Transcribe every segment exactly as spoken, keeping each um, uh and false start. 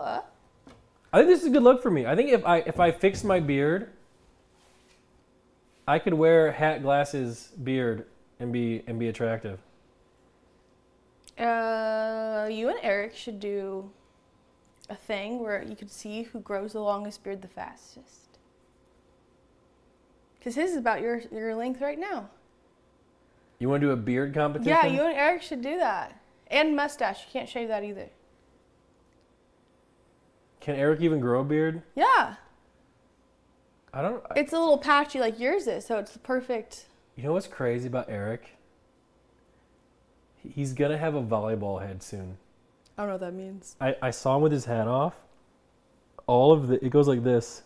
Uh. I think this is a good look for me. I think if I if I fixed my beard, I could wear hat, glasses, beard, and be and be attractive. Uh, you and Eric should do a thing where you could see who grows the longest beard the fastest. Because his is about your your length right now. You want to do a beard competition? Yeah, you and Eric should do that. And mustache. You can't shave that either. Can Eric even grow a beard? Yeah. I don't... I, it's a little patchy like yours is, so it's the perfect... You know what's crazy about Eric? He's going to have a volleyball head soon. I don't know what that means. I, I saw him with his hat off. All of the... It goes like this.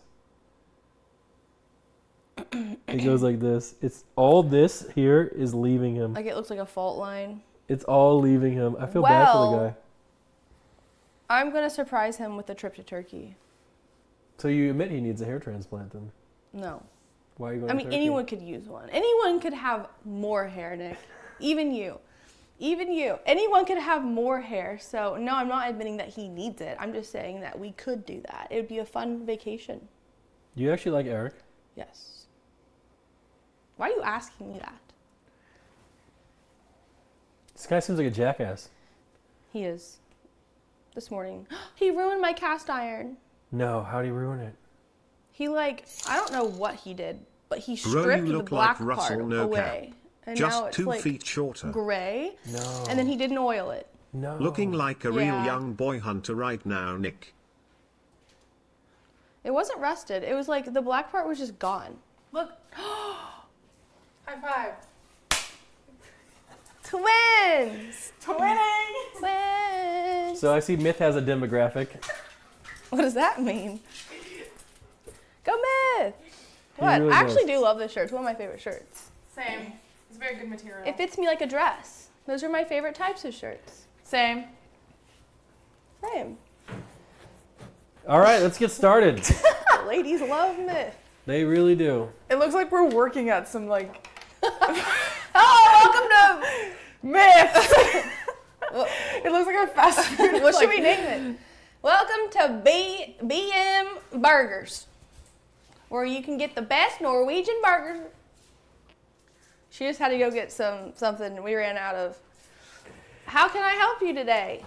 It goes like this. It's all this here is leaving him. Like it looks like a fault line. It's all leaving him. I feel well, bad for the guy. I'm going to surprise him with a trip to Turkey. So you admit he needs a hair transplant then? No. Why are you going I to mean, Turkey? Anyone could use one. Anyone could have more hair, Nick. Even you. Even you. Anyone could have more hair. So no, I'm not admitting that he needs it. I'm just saying that we could do that. It would be a fun vacation. Do you actually like Eric? Yes. Why are you asking me that? This guy seems like a jackass. He is. This morning. He ruined my cast iron. No, how'd he ruin it? He like, I don't know what he did, but he stripped the black like Russell, part no away. Cap. And just now it's two like feet shorter. Gray. No. And then he didn't oil it. No. Looking like a yeah. real young boy hunter right now, Nick. It wasn't rusted. It was like the black part was just gone. Look. High five. Twins! Twinning! Twins! So I see Myth has a demographic. What does that mean? Go Myth! What? Really I does. actually do love this shirt. It's one of my favorite shirts. Same. It's very good material. It fits me like a dress. Those are my favorite types of shirts. Same. Same. All right, let's get started. Ladies love Myth. They really do. It looks like we're working at some, like... Oh, welcome to Myth. It looks like a fast food. What like, should we name it? Welcome to B BM Burgers, where you can get the best Norwegian burgers. She just had to go get some something we ran out of. How can I help you today?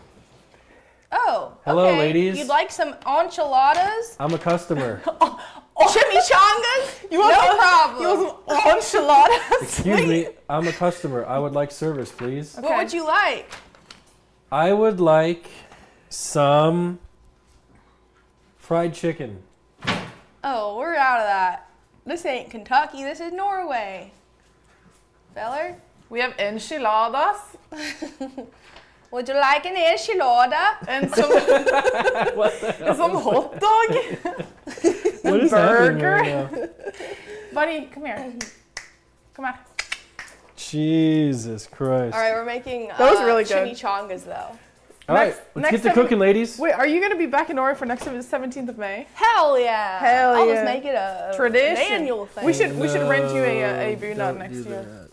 Oh, hello, okay. ladies. You'd like some enchiladas? I'm a customer. Chimichangas? You want no problem. You want some enchiladas? Excuse me, I'm a customer. I would like service, please. Okay. What would you like? I would like some fried chicken. Oh, we're out of that. This ain't Kentucky. This is Norway. Feller? We have enchiladas. Would you like an enchilada? And some, and some hot dog? What is burger? Right now? Buddy, come here. Come on. Jesus Christ. All right, we're making uh, those really good. Chimichangas, though. All right, next, let's next get to cooking, ladies. Wait, are you going to be back in Oro for next seventeenth of May? Hell yeah. Hell yeah. I'll just make it a tradition. Annual thing. We should, no, we should rent you a, a boonut next year. That.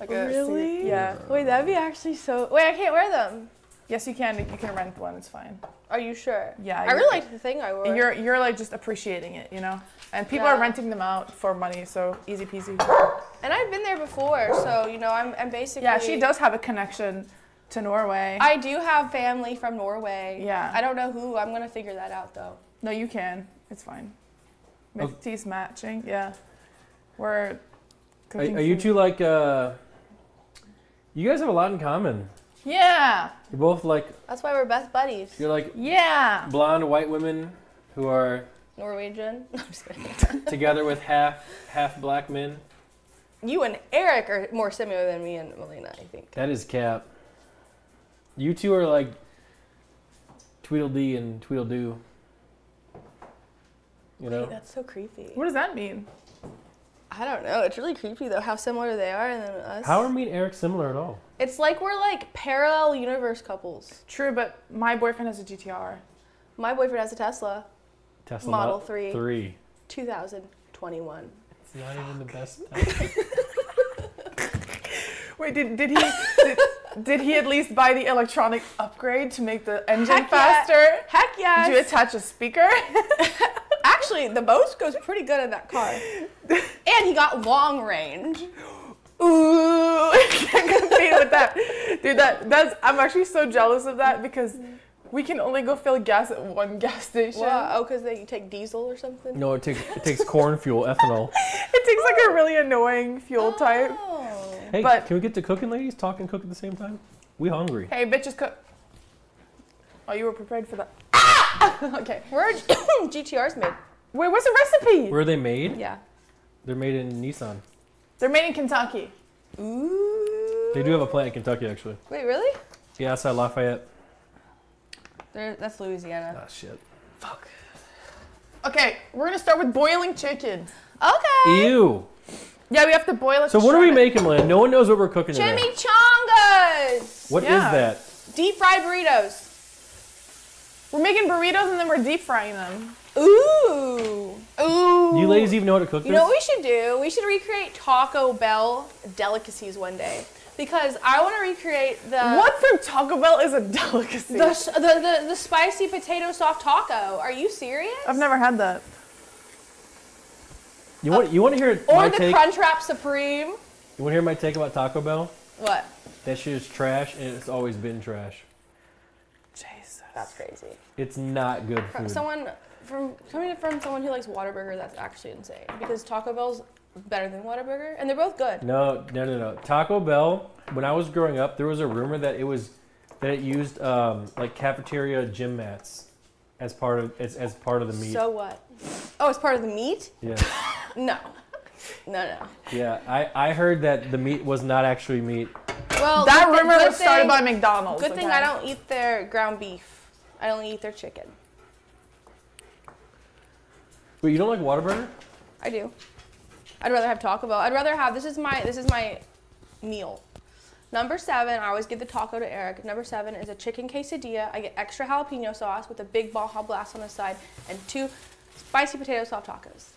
Like oh, really? Yeah. Wait, that'd be actually so... Wait, I can't wear them. Yes, you can. You can rent one. It's fine. Are you sure? Yeah. I really liked the thing I wore. You're, you're like just appreciating it, you know? And people yeah. are renting them out for money, so easy peasy. And I've been there before, so, you know, I'm, I'm basically... Yeah, she does have a connection to Norway. I do have family from Norway. Yeah. I don't know who. I'm going to figure that out, though. No, you can. It's fine. Mythies okay. matching. Yeah. We're cooking. Are, are you two like... Uh, You guys have a lot in common. Yeah. You're both like... That's why we're best buddies. You're like... Yeah. Blonde white women who are... Norwegian. No, I'm just kidding. Together with half half black men. You and Eric are more similar than me and Malena, I think. That is cap. You two are like Tweedledee and Tweedledoo. You know? Wait, that's so creepy. What does that mean? I don't know. It's really creepy, though, how similar they are and then us. How are me and Eric similar at all? It's like we're, like, parallel universe couples. True, but my boyfriend has a G T R. My boyfriend has a Tesla. Tesla Model three. three. two thousand twenty-one. It's not Fuck. even the best. Wait, did, did he... Did, Did he at least buy the electronic upgrade to make the engine Heck faster? Yeah. Heck yeah. Did you attach a speaker? Actually, the Bose goes pretty good in that car. And he got long range. Ooh, I can't compete with that. Dude, that, that's, I'm actually so jealous of that because we can only go fill gas at one gas station. Wow. Oh, because they take diesel or something? No, it, take, it takes corn fuel, ethanol. It takes like a really annoying fuel oh. type. Hey, but, can we get to cooking, ladies? Talk and cook at the same time? We hungry. Hey, bitches, cook. Oh, you were prepared for that. Ah! Okay. Where are G T Rs made? Wait, what's the recipe? Where are they made? Yeah. They're made in Nissan. They're made in Kentucky. Ooh. They do have a plant in Kentucky, actually. Wait, really? Yeah, outside Lafayette. They're, that's Louisiana. Ah, shit. Fuck. Okay, we're going to start with boiling chicken. Okay. Ew. Yeah, we have to boil it. So what are we it. making, Malena? No one knows what we're cooking today. Chimichangas! What yeah. is that? Deep fried burritos. We're making burritos and then we're deep frying them. Ooh. Ooh. You ladies even know how to cook this? You know what we should do? We should recreate Taco Bell delicacies one day. Because I want to recreate the... What from Taco Bell is a delicacy? The, the, the, the spicy potato soft taco. Are you serious? I've never had that. You want, okay. you want to hear or my the take? Crunchwrap Supreme. You want to hear my take about Taco Bell? What? That shit is trash, and it's always been trash. Jesus, that's crazy. It's not good food. Someone from coming from someone who likes Whataburger, that's actually insane. Because Taco Bell's better than Whataburger, and they're both good. No, no, no, no. Taco Bell. When I was growing up, there was a rumor that it was that it used um, like cafeteria gym mats as part of as as part of the meat. So what? Oh, it's part of the meat? Yeah. No. No, no. Yeah, I, I heard that the meat was not actually meat. Well, that rumor was started by McDonald's. Good thing I don't eat their ground beef. I only eat their chicken. Wait, you don't like Whataburger? I do. I'd rather have Taco Bell. I'd rather have this is my this is my meal. Number seven, I always give the taco to Eric. Number seven is a chicken quesadilla. I get extra jalapeno sauce with a big Baja Blast on the side and two spicy potato soft tacos.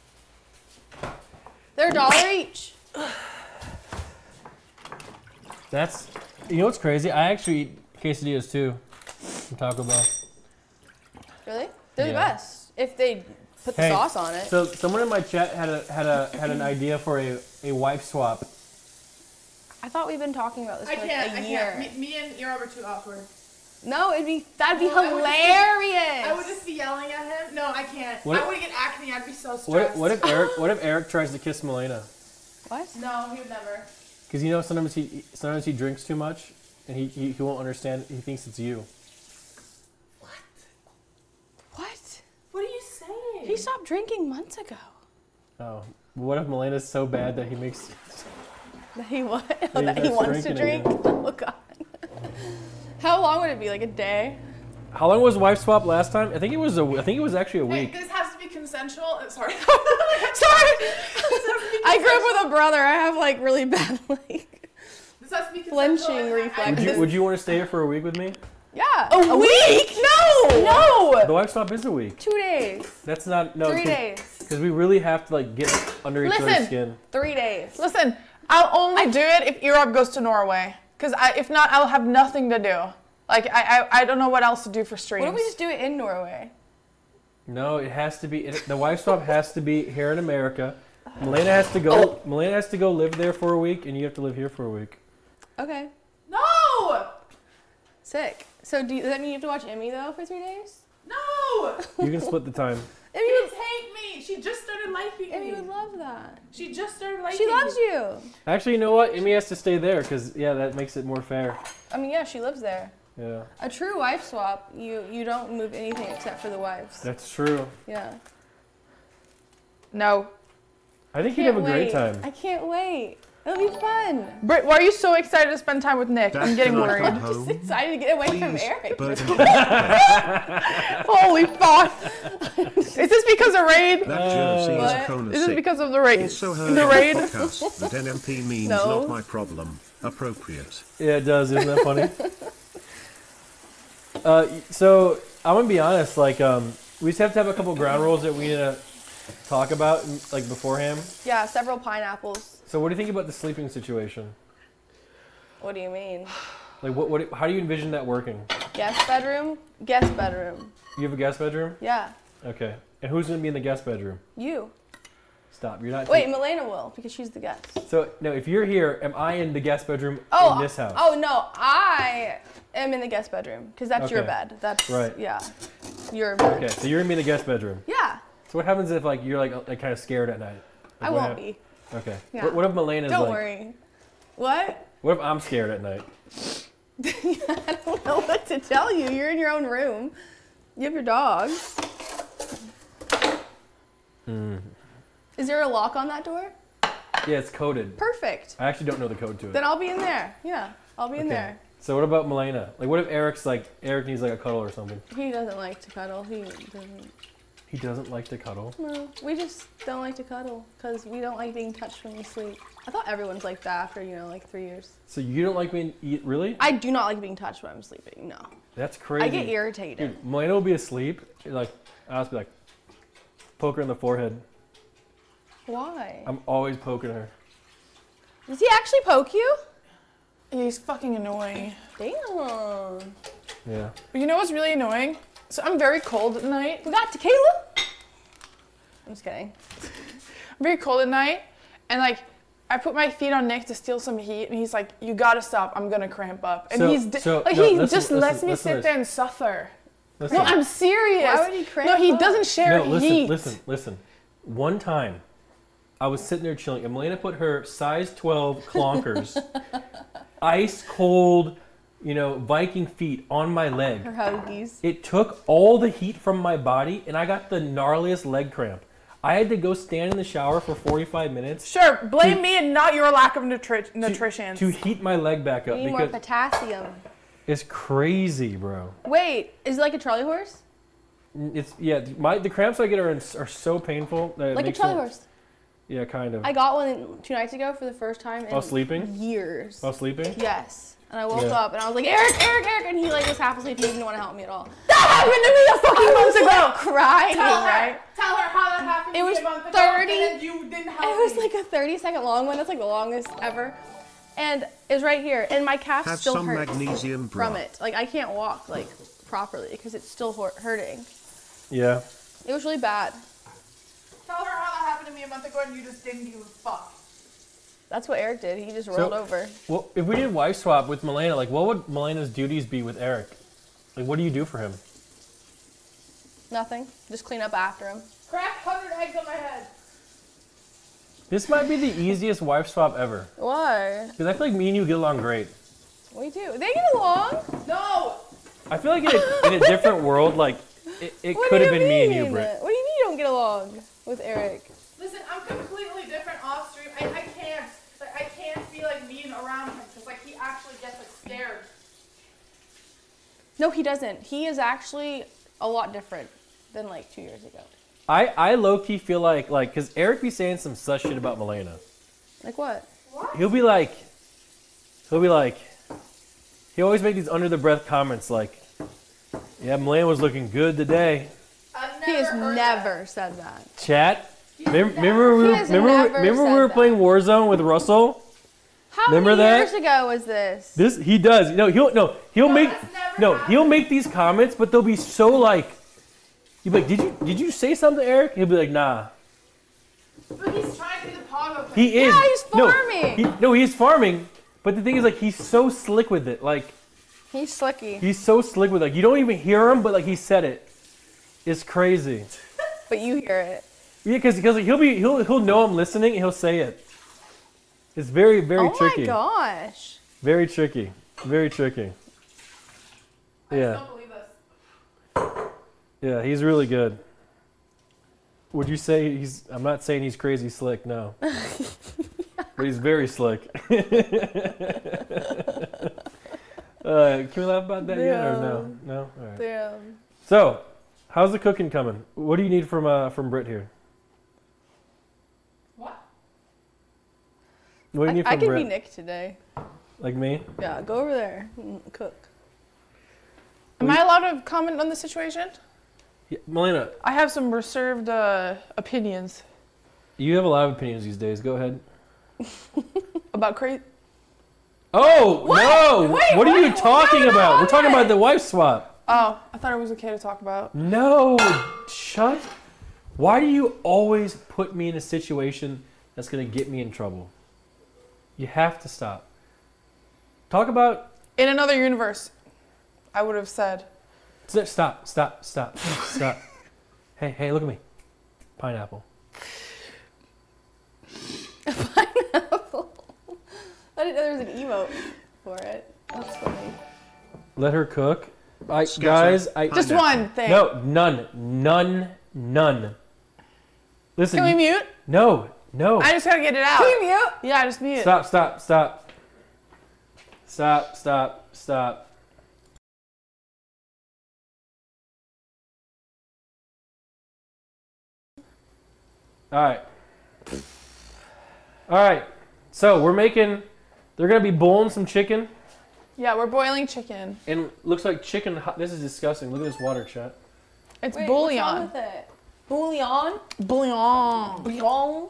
They're a dollar each. That's, you know what's crazy? I actually eat quesadillas too from Taco Bell. Really? They're yeah. the best if they put the hey, sauce on it. So someone in my chat had a had a had an idea for a a wife swap. I thought we've been talking about this I for like can't, a I year. Can't. Me, me and erobb are too awkward. No, it'd be that'd be well, hilarious. I would, be, I would just be yelling at him. No, I can't. If, I would get acne. I'd be so stressed. What, what if Eric? What if Eric tries to kiss Malena? What? No, he would never. Because you know sometimes he sometimes he drinks too much and he, he he won't understand. He thinks it's you. What? What? What are you saying? He stopped drinking months ago. Oh, what if Melena's so bad that he makes that he what? That he, that he wants to drink. Again. Oh God. How long would it be? Like a day? How long was wife swap last time? I think it was a. I think it was actually a week. Hey, this has to be consensual. Sorry. Sorry. I grew up with a brother. I have like really bad like. This has to be flinching reflexes. Would you, would you want to stay here for a week with me? Yeah. A, a week? week? No. No. The wife swap is a week. Two days. That's not no. Three cause, days. Because we really have to like get under Listen, each other's skin. Three days. Listen, I'll only I, do it if erobb goes to Norway. Because if not, I'll have nothing to do. Like, I, I I don't know what else to do for streams. What if we just do it in Norway? No, it has to be, it, the wife swap has to be here in America. Malena has to go, oh. Malena has to go live there for a week, and you have to live here for a week. Okay. No! Sick. So do you, does that mean you have to watch Emmy, though, for three days? No! You can split the time. Emmy would hate me. She just started liking Emmy me. Emmy would love that. She just started liking me. She loves me. you. Actually, you know what? Emmy has to stay there because, yeah, that makes it more fair. I mean, yeah, she lives there. Yeah. A true wife swap, you, you don't move anything except for the wives. That's true. Yeah. No. I think you'd have a wait. great time. I can't wait. It'll be fun. Britt, why are you so excited to spend time with Nick? That's I'm getting worried. I'm just excited to get away Please, from Eric. Holy fuck. Is this because of raid? That jersey is, is this because of the raid? Also heard the raid? Podcast, that N M P means no. not my problem. Appropriate. Yeah, it does. Isn't that funny? uh, so, I'm going to be honest. Like, um, we just have to have a couple ground rules that we need to talk about like beforehand. Yeah, several pineapples. So what do you think about the sleeping situation? What do you mean? Like what? What? How do you envision that working? Guest bedroom. Guest bedroom. You have a guest bedroom? Yeah. Okay. And who's gonna be in the guest bedroom? You. Stop. You're not. Wait, Malena will because she's the guest. So no, if you're here, am I in the guest bedroom oh, in this house? Oh no, I am in the guest bedroom because that's okay. your bed. That's right. Yeah. Your bed. Okay, so you're gonna be in the guest bedroom. Yeah. So what happens if like you're like, like kind of scared at night? Like, I won't ha- be. Okay. Yeah. What, what if Melena's? Don't like, worry. What? What if I'm scared at night? I don't know what to tell you. You're in your own room. You have your dogs. Mm. Is there a lock on that door? Yeah, it's coded. Perfect. I actually don't know the code to it. Then I'll be in there. Yeah, I'll be in okay. there. So what about Malena? Like, what if Eric's like, Eric needs like a cuddle or something? He doesn't like to cuddle. He doesn't. He doesn't like to cuddle? No, we just don't like to cuddle because we don't like being touched when we sleep. I thought everyone's like that after, you know, like three years. So you don't like being, really? I do not like being touched when I'm sleeping, no. That's crazy. I get irritated. Dude, Malena will be asleep, like, I'll just be like, poke her in the forehead. Why? I'm always poking her. Does he actually poke you? He's fucking annoying. Damn. Yeah. But you know what's really annoying? So I'm very cold at night. We got tequila? I'm just kidding. I'm very cold at night, and like, I put my feet on Nick to steal some heat, and he's like, you gotta stop, I'm gonna cramp up. And so, he's, di- so, like, no, he listen, just listen, lets me listen, sit listen. there and suffer. Listen. No, I'm serious. Why would he cramp up? No, he up? doesn't share no, listen, heat. Listen, listen, listen. One time, I was sitting there chilling, and Malena put her size twelve clonkers, ice cold, you know, Viking feet on my leg. Her hoagies. It took all the heat from my body, and I got the gnarliest leg cramp. I had to go stand in the shower for forty-five minutes. Sure, blame to, me and not your lack of nutri- nutrition. To, to heat my leg back up. You need more potassium. It's crazy, bro. Wait, is it like a trolley horse? It's yeah. My the cramps I get are are so painful that it like makes a trolley horse. Yeah, kind of. I got one two nights ago for the first time in While sleeping? years. While sleeping? Yes. And I woke yeah. up and I was like, Eric, Eric, Eric. And he like was half asleep. He didn't want to help me at all. That happened to me a fucking month ago. I was like, crying, tell her, right? Tell her how that happened. It was thirty. And you didn't help it was me. Like a thirty second long one. That's like the longest ever. And it was right here. And my calf Have still hurts magnesium from broth. it. Like I can't walk like properly because it's still hurting. Yeah. It was really bad. Tell her how that happened to me a month ago and you just didn't give a fuck. That's what Eric did. He just rolled so, over. Well, if we did wife swap with Malena, like what would Melena's duties be with Eric? Like what do you do for him? Nothing. Just clean up after him. Crack covered eggs on my head. This might be the easiest wife swap ever. Why? Because I feel like me and you get along great. We do. They get along? No! I feel like in a, in a different world, like it, it could have been mean? me and you, Britt. What do you mean you don't get along with Eric? Listen, I'm completely different off stream. I, I can't, like, I can't be like mean around him because like he actually gets like scared. No, he doesn't. He is actually a lot different than like two years ago. I, I low key feel like like because Eric be saying some such shit about Malena. Like what? What? He'll be like, he'll be like, he always make these under the breath comments like, yeah, Malena was looking good today. He has never that. said that. Chat, remember, remember we were, remember, remember we were playing Warzone with Russell? How remember many that? years ago was this? This he does. No, he'll no he'll no, make no happened. he'll make these comments, but they'll be so like, you'll be like, did you did you say something, Eric? He'll be like, nah. But he's trying to do the pogo thing. He is. Yeah, he's farming. No, he, no, he's farming. But the thing is, like, he's so slick with it. Like, he's slicky. He's so slick with it. Like, you don't even hear him, but like he said it. It's crazy. But you hear it. Yeah, because like, he'll be he'll he'll know I'm listening and he'll say it. It's very, very oh tricky. Oh my gosh. Very tricky. Very tricky. I yeah. don't believe this. Yeah, he's really good. Would you say he's I'm not saying he's crazy slick, no. But he's very slick. uh, can we laugh about that Damn. yet or no? No? All right. Damn. So how's the cooking coming? What do you need from uh, from Britt here? What? What do you I, need from I could Britt? be Nick today. Like me? Yeah, go over there and cook. Am we, I allowed to comment on the situation? Yeah, Malena. I have some reserved uh, opinions. You have a lot of opinions these days. Go ahead. About crazy. Oh, what? No! Wait, what are wait, you talking wait, about? We're talking about the wife swap. Oh, I thought it was okay to talk about. No, shut. Why do you always put me in a situation that's going to get me in trouble? You have to stop. Talk about... In another universe, I would have said... Stop, stop, stop, stop. Hey, hey, look at me. Pineapple. A pineapple. I didn't know there was an emote for it. That's funny. Let her cook. I, guys, I... Just one thing. No, none, none, none. Listen. Can we mute? No, no. I just gotta get it out. Can we mute? Yeah, just mute. Stop, stop, stop. Stop, stop, stop. All right. All right. So we're making, they're going to be boiling some chicken. Yeah, we're boiling chicken. And looks like chicken, this is disgusting. Look at this water, chat. It's Wait, bouillon. What's wrong with it? Bouillon? Bouillon. Bouillon.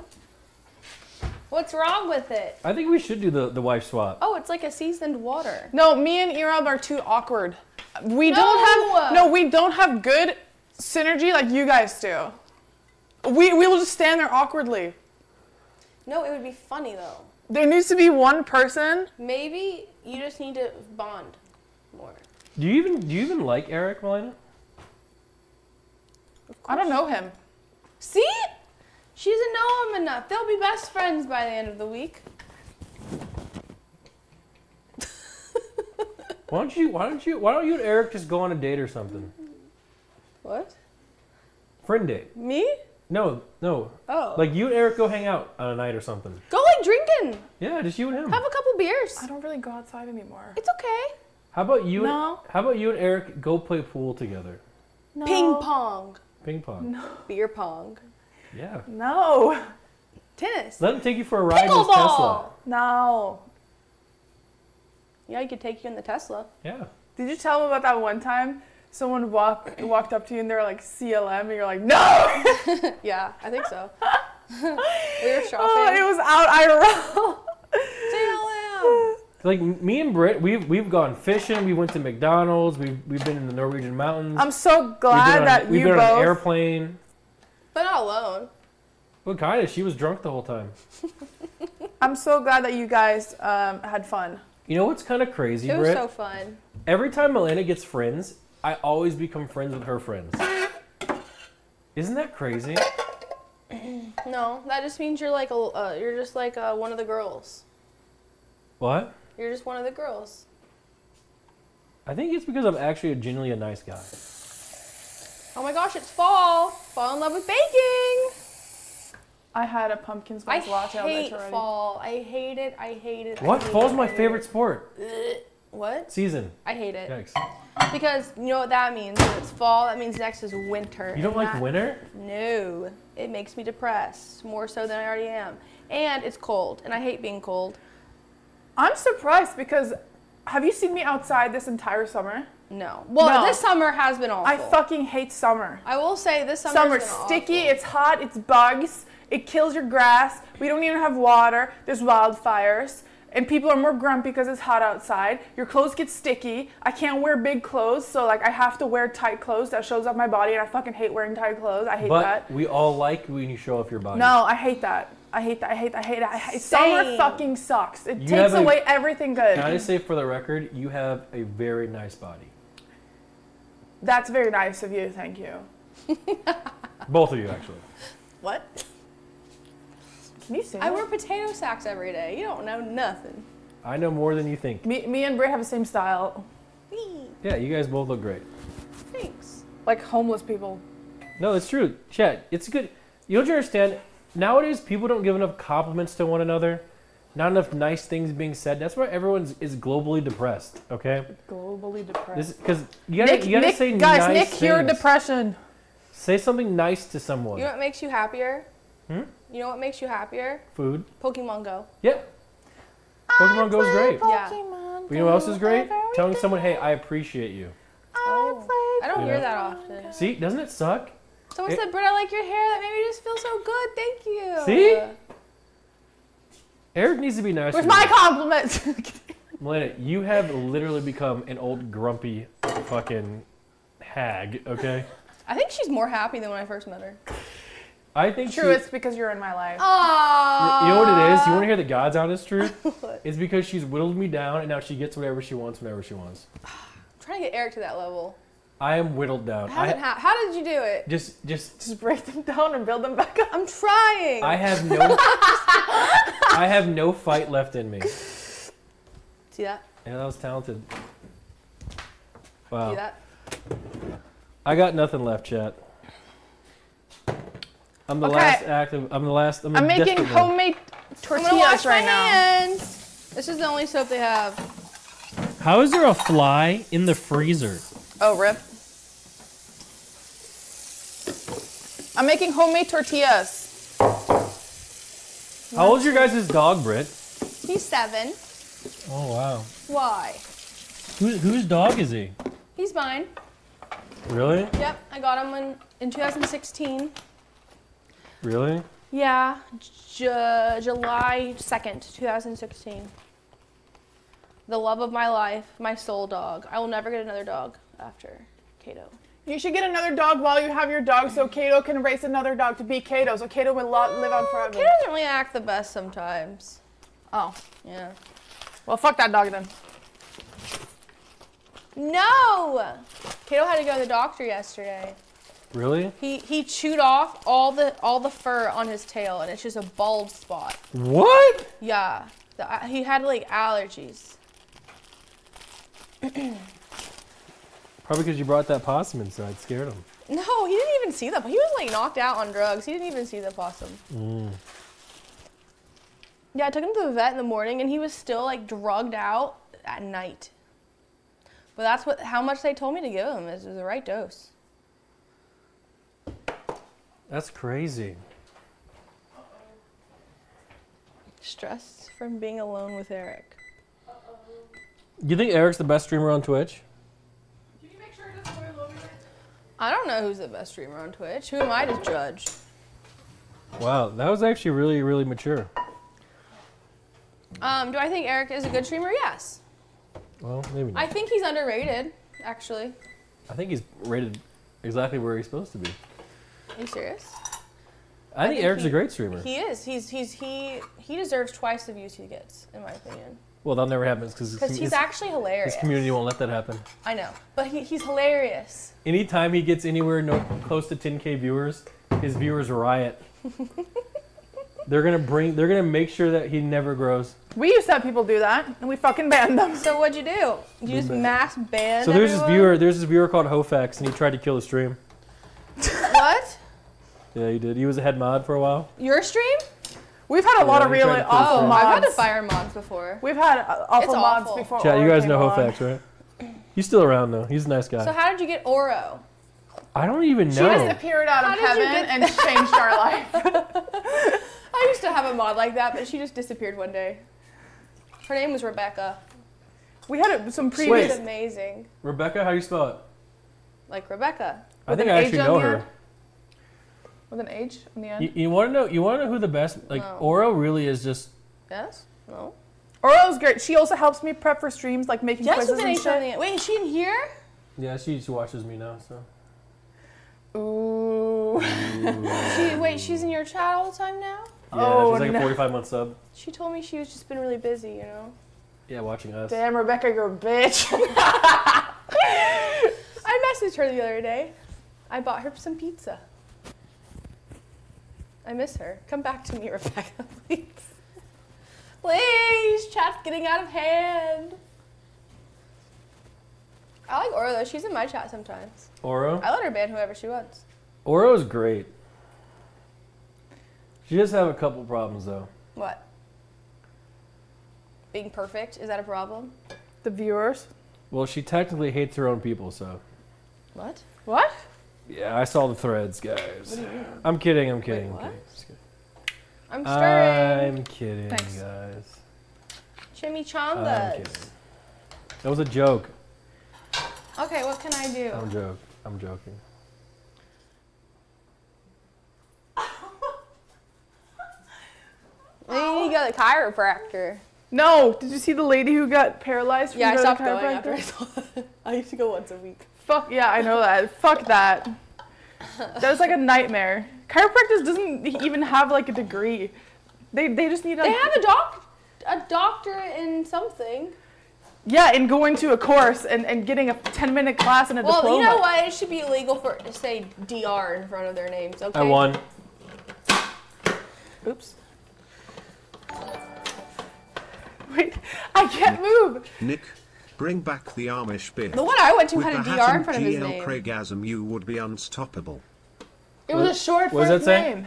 What's wrong with it? I think we should do the, the wife swap. Oh, it's like a seasoned water. No, me and erobb are too awkward. We no. don't have, no, we don't have good synergy like you guys do. We, we will just stand there awkwardly. No, it would be funny, though. There needs to be one person. Maybe you just need to bond more. Do you even do you even like Eric, Malena? I don't know him. See? She doesn't know him enough. They'll be best friends by the end of the week. Why don't you why don't you why don't you and Eric just go on a date or something? What? Friend date. Me? No, no. Oh. Like you and Eric go hang out on a night or something. Go like drinking. Yeah, just you and him. Have a couple beers. I don't really go outside anymore. It's okay. How about you? No. And, how about you and Eric go play pool together? No. Ping pong. Ping pong. No. Beer pong. Yeah. No. Tennis. Let him take you for a ride in his Tesla. No. Yeah, he could take you in the Tesla. Yeah. Did you tell him about that one time? Someone walked walked up to you and they were like C L M and you're like, no! Yeah, I think so. We were shopping. Oh, it was out I R L. C L M! Like me and Britt, we've we've gone fishing, we went to McDonald's, we've we've been in the Norwegian mountains. I'm so glad on, that you both. We've been both. on an airplane. But not alone. Well, kinda, she was drunk the whole time. I'm so glad that you guys um, had fun. You know what's kinda crazy, Britt? It was Britt? so fun. Every time Malena gets friends, I always become friends with her friends. Isn't that crazy? No, that just means you're like a, uh, you're just like uh, one of the girls. What? You're just one of the girls. I think it's because I'm actually genuinely a nice guy. Oh my gosh, it's fall. Fall in love with baking. I had a pumpkin spice latte. I hate fall. I hate it. I hate it. What? Fall's my favorite sport. What? Season. I hate it. Yikes. Because you know what that means. When it's fall, that means next is winter. You don't like that, winter? No. It makes me depressed, more so than I already am. And it's cold, and I hate being cold. I'm surprised because have you seen me outside this entire summer? No. Well, no. This summer has been awful. I fucking hate summer. I will say this summer Summer's been sticky, awful. It's hot, it's bugs, it kills your grass, we don't even have water, there's wildfires. And people are more grumpy because it's hot outside. Your clothes get sticky. I can't wear big clothes, so like I have to wear tight clothes that shows off my body, and I fucking hate wearing tight clothes. I hate but that. But we all like when you show off your body. No, I hate that. I hate that. I hate that. I hate that. I hate Same. Summer fucking sucks. It you takes a, away everything good. Can I just say for the record, you have a very nice body. That's very nice of you. Thank you. Both of you, actually. What? Can you see I wear potato sacks every day. You don't know nothing. I know more than you think. Me, me and Britt have the same style. Yeah, you guys both look great. Thanks. Like homeless people. No, it's true. Chad, it's good. You don't understand. Nowadays, people don't give enough compliments to one another. Not enough nice things being said. That's why everyone is globally depressed, okay? Globally depressed. Because you gotta, Nick, you gotta Nick, say guys, nice Nick, things. Guys, Nick cured depression. Say something nice to someone. You know what makes you happier? Hmm? You know what makes you happier? Food. Pokemon Go. Yep. Pokemon Go is great. Yeah. But you know what else is great? Telling someone, hey, I appreciate you. Oh. I don't you hear know? that often. See, doesn't it suck? Someone it, said, Britt, I like your hair. That made me just feel so good. Thank you. See? Eric needs to be nice. Where's my compliments? Malena, you have literally become an old grumpy fucking hag, okay? I think she's more happy than when I first met her. I think True, she, it's because you're in my life. Aww. You know what it is? You want to hear the God's honest truth? It's because she's whittled me down and now she gets whatever she wants whenever she wants. I'm trying to get Eric to that level. I am whittled down. How, I, did, how, how did you do it? Just, just, just break them down and build them back up. I'm trying. I have no, I have no fight left in me. See that? Yeah, that was talented. Wow. See that? I got nothing left, chat. I'm the okay. last active. I'm the last. I'm, I'm making desperate. homemade tortillas I'm wash right my now. Hands. This is the only soap they have. How is there a fly in the freezer? Oh, rip. I'm making homemade tortillas. How old is your guys' dog, Britt? He's seven. Oh, wow. Why? Who, whose dog is he? He's mine. Really? Yep, I got him in, in two thousand sixteen. Really? Yeah, Ju- July second, two thousand sixteen. The love of my life, my soul dog. I will never get another dog. After Kato. You should get another dog while you have your dog so Kato can raise another dog to be Kato, so Kato will oh, live on forever. Kato doesn't really act the best sometimes. Oh. Yeah. Well, fuck that dog then. No! Kato had to go to the doctor yesterday. Really? He he chewed off all the all the fur on his tail and it's just a bald spot. What? Yeah. The, he had like allergies. Probably because you brought that possum inside, scared him. No, he didn't even see the. He was like knocked out on drugs. He didn't even see the possum. Mm. Yeah, I took him to the vet in the morning, and he was still like drugged out at night. But that's what how much they told me to give him is the right dose. That's crazy. Stressed from being alone with Eric. You think Eric's the best streamer on Twitch? I don't know who's the best streamer on Twitch. Who am I to judge? Wow, that was actually really, really mature. Um, do I think Eric is a good streamer? Yes. Well, maybe not. I think he's underrated, actually. I think he's rated exactly where he's supposed to be. Are you serious? I, I think, think Eric's he, a great streamer. He is. He's he's he he deserves twice the views he gets, in my opinion. Well, that never happens because he's his, actually hilarious. His community won't let that happen. I know, but he, he's hilarious. Anytime he gets anywhere no, close to ten K viewers, his viewers riot. They're gonna bring. They're gonna make sure that he never grows. We used to have people do that, and we fucking banned them. So what'd you do? You we just banned. mass ban. So there's everyone? this viewer. There's this viewer called Hofax, and he tried to kill the stream. What? Yeah, he did. He was a head mod for a while. Your stream? We've had a oh, lot yeah, of really awful oh, mods. I've had to fire mods before. We've had awful it's mods awful. before. Yeah, you guys know Hofax, right? He's still around though. He's a nice guy. So how did you get Oro? I don't even know. She disappeared out how of heaven and changed our life. I used to have a mod like that, but she just disappeared one day. Her name was Rebecca. We had a, some previous Wait. amazing. Rebecca, how do you spell it? Like Rebecca. I think I actually know her. Here. With an H in the end. You, you want to know? You want to know who the best? Like no. Oro really is just. Yes. No. Oro's great. She also helps me prep for streams, like making yes, quizzes and shit. Wait, is she in here? Yeah, she she watches me now. So. Ooh. Ooh. she, wait, she's in your chat all the time now. Yeah, oh, she's like no. a forty-five month sub. She told me she was just been really busy, you know. Yeah, watching us. Damn, Rebecca, you're a bitch. I messaged her the other day. I bought her some pizza. I miss her. Come back to me, Rebecca, please. Please, chat's getting out of hand. I like Oro, though. She's in my chat sometimes. Oro? I let her ban whoever she wants. Oro's great. She does have a couple problems, though. What? Being perfect? Is that a problem? The viewers? Well, she technically hates her own people, so. What? What? Yeah, I saw the threads, guys. I'm kidding, I'm kidding. Wait, what? I'm kidding. Just kidding. I'm stirring. I'm kidding, Thanks. guys. Chimichangas. I'm kidding. That was a joke. Okay, what can I do? I'm joke. I'm joking. You need to go to the chiropractor. No, did you see the lady who got paralyzed? From yeah, I stopped going after I saw that. I used to go once a week. Fuck yeah, I know that. Fuck that. That was like a nightmare. Chiropractors doesn't even have like a degree. They they just need. Like, they have a doc, a doctorate in something. Yeah, and going to a course and, and getting a ten minute class and a well, diploma. Well, you know what? It should be illegal for to say D R in front of their names. Okay. I won. Oops. Wait, I can't move. Nick, bring back the Amish beer. The one I went to with had a D R in front of his name. Craigasm, you would be unstoppable. It was a short what first name.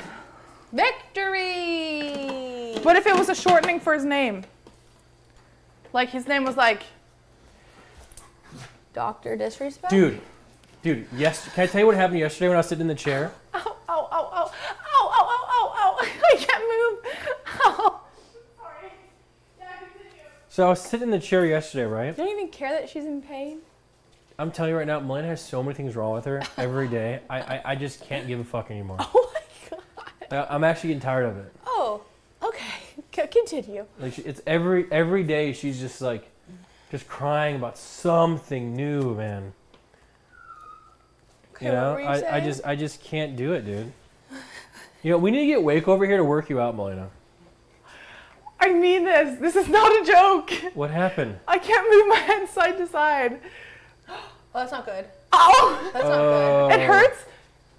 Victory! What if it was a shortening for his name? Like his name was like Doctor Disrespect. Dude, dude, yes. Can I tell you what happened yesterday when I was sitting in the chair? Ow, ow, ow, ow, ow, ow, ow, ow, ow! I can't move. Ow. Sorry. Yeah, continue. So I was sitting in the chair yesterday, right? You don't even care that she's in pain. I'm telling you right now, Malena has so many things wrong with her every day. I, I, I just can't give a fuck anymore. Oh my god. I, I'm actually getting tired of it. Oh. Okay, continue. Like she, it's every every day she's just like, just crying about something new, man. Okay, you know, what were you I, saying? I just I just can't do it, dude. You know, we need to get Wake over here to work you out, Malena. I mean this. This is not a joke. What happened? I can't move my head side to side. Oh, that's not good. Ow! That's oh. not good. It hurts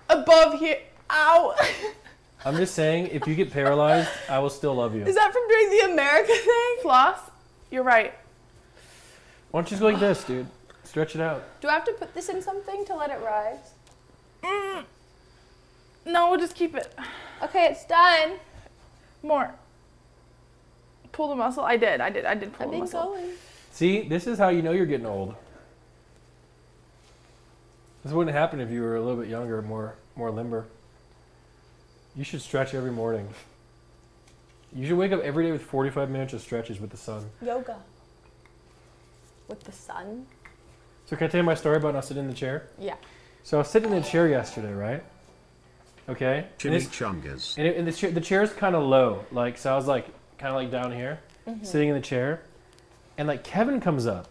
above here. Ow! I'm just saying, if you get paralyzed, I will still love you. Is that from doing the America thing? Floss? You're right. Why don't you just go like this, dude? Stretch it out. Do I have to put this in something to let it rise? Mm. No, we'll just keep it. Okay, it's done. More. Pull the muscle? I did, I did, I did pull I've the muscle. Going. See, this is how you know you're getting old. This wouldn't happen if you were a little bit younger, more, more limber. You should stretch every morning. You should wake up every day with forty-five minutes of stretches with the sun. Yoga. With the sun? So can I tell you my story about not sitting in the chair? Yeah. So I was sitting in the chair yesterday, right? Okay. Chimichangas. And, it, and the, chair, the chair's kind of low. Like, so I was like, kind of like down here, mm-hmm. sitting in the chair. And like Kevin comes up.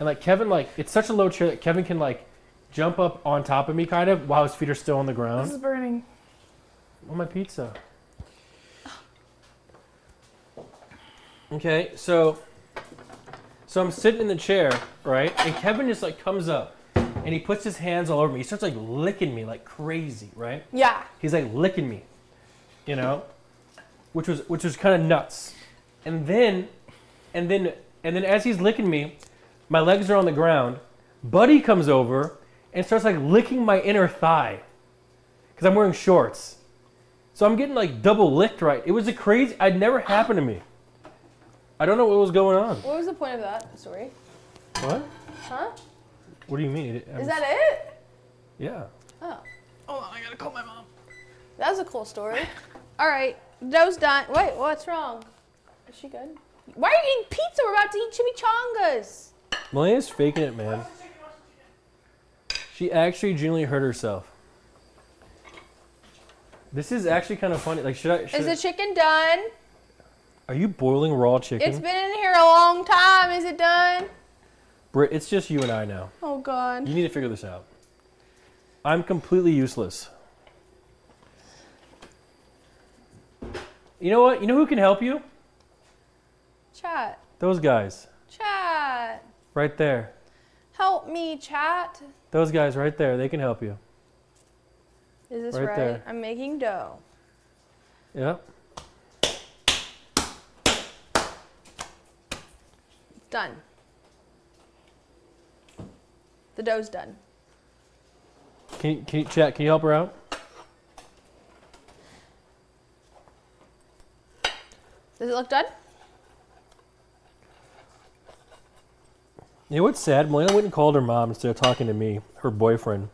And like Kevin, like, it's such a low chair that Kevin can like jump up on top of me kind of while his feet are still on the ground. This is burning. Oh, my pizza. Okay, so so I'm sitting in the chair, right? And Kevin just like comes up and he puts his hands all over me. He starts like licking me like crazy, right? Yeah. He's like licking me, you know, which was which was kind of nuts. And then and then and then as he's licking me, my legs are on the ground. Buddy comes over and starts like licking my inner thigh because I'm wearing shorts. So I'm getting like double licked, right? It was a crazy, I'd never happened to me. I don't know what was going on. What was the point of that story? What? Huh? What do you mean? It, Is that it? Yeah. Oh. Hold on, I gotta call my mom. That was a cool story. All right, Doe's done. Wait, what's wrong? Is she good? Why are you eating pizza? We're about to eat chimichangas. Malena's faking it, man. She actually genuinely hurt herself. This is actually kind of funny. Like, should I? Should is the chicken done? Are you boiling raw chicken? It's been in here a long time. Is it done? Britt, it's just you and I now. Oh, God. You need to figure this out. I'm completely useless. You know what? You know who can help you? Chat. Those guys. Chat. Right there. Help me, chat. Those guys right there. They can help you. Is this right? right? There. I'm making dough. Yep. Done. The dough's done. Can you, can you chat? Can you help her out? Does it look done? You know what's sad? Malena went and called her mom instead of talking to me, her boyfriend.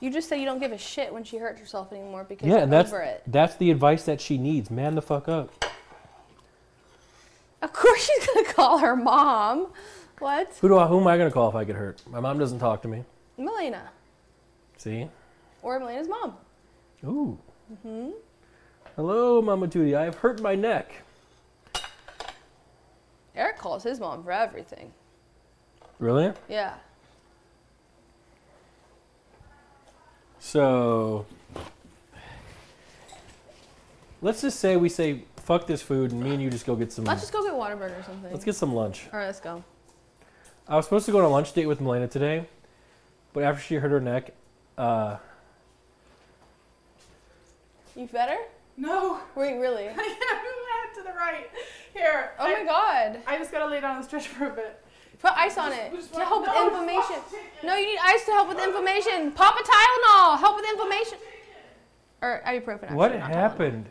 You just said you don't give a shit when she hurts herself anymore because yeah, you're that's, over it. That's the advice that she needs. Man the fuck up. Of course she's going to call her mom. What? Who, do I, who am I going to call if I get hurt? My mom doesn't talk to me. Malena. See? Or Melena's mom. Ooh. Mm-hmm. Hello, Mama Tootie. I have hurt my neck. Eric calls his mom for everything. Really? Yeah. So, let's just say we say, fuck this food, and me and you just go get some... Let's just go get Whataburger or something. Let's get some lunch. All right, let's go. I was supposed to go on a lunch date with Malena today, but after she hurt her neck, uh... You better? No. Wait, really? I can't move my head to the right. Here. Oh, I, my God. I just got to lay down and stretch for a bit. Put ice on it to help with inflammation. No, you need ice to help with inflammation. Pop a Tylenol. Help with inflammation. Or ibuprofen, actually. What happened?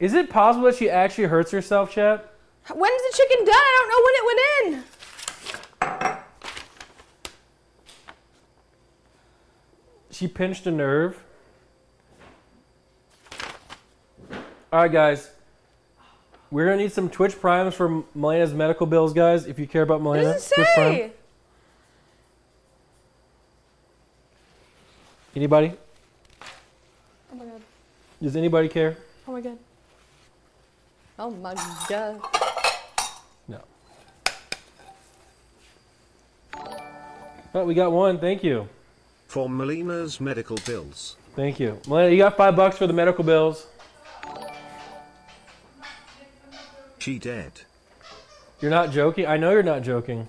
Is it possible that she actually hurts herself, chat? When is the chicken done? I don't know when it went in. She pinched a nerve. All right, guys. We're going to need some Twitch Primes for Melena's medical bills, guys, if you care about Malena. What does it say? Anybody? Oh, my God. Does anybody care? Oh, my God. Oh, my God. No. But we got one. Thank you. For Melena's medical bills. Thank you. Malena, you got five bucks for the medical bills. She dead. You're not joking? I know you're not joking.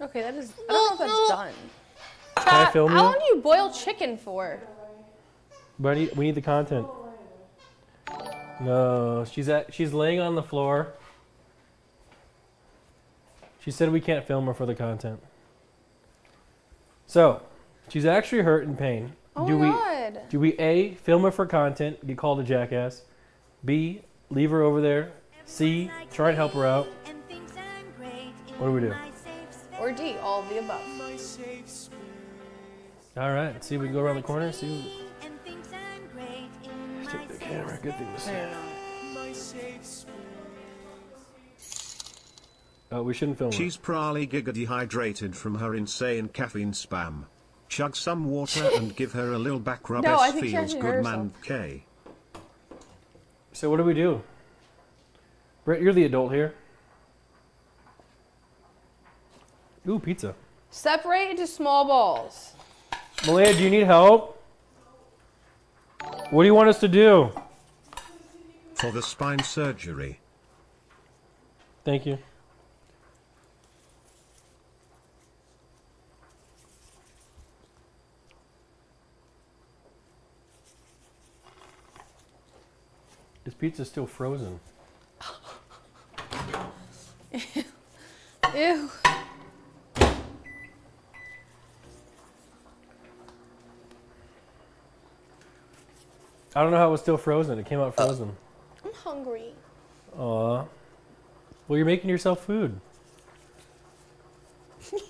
Okay, that is... I don't know if that's done. Can uh, I film you? How long do you boil chicken for? Buddy, we need the content. No, she's at... She's laying on the floor. She said we can't film her for the content. So, she's actually hurt in pain. Oh, do my we, God. Do we A, film her for content, get called a jackass, B, leave her over there, C, try and help her out. What do we do? Or D, all of the above. All right, see if we can go around the corner. See. Let's take the camera. Good thing to see. Oh, we shouldn't film. She's probably giga dehydrated from her insane caffeine spam. Chug some water and give her a little back rub. No, feels good, man. K. So what do we do? Britt, you're the adult here. Ooh, pizza. Separate into small balls. Malena, do you need help? What do you want us to do? For the spine surgery. Thank you. This pizza's still frozen. Ew. Ew. I don't know how it was still frozen. It came out frozen. I'm hungry. Aw. Well, you're making yourself food. You're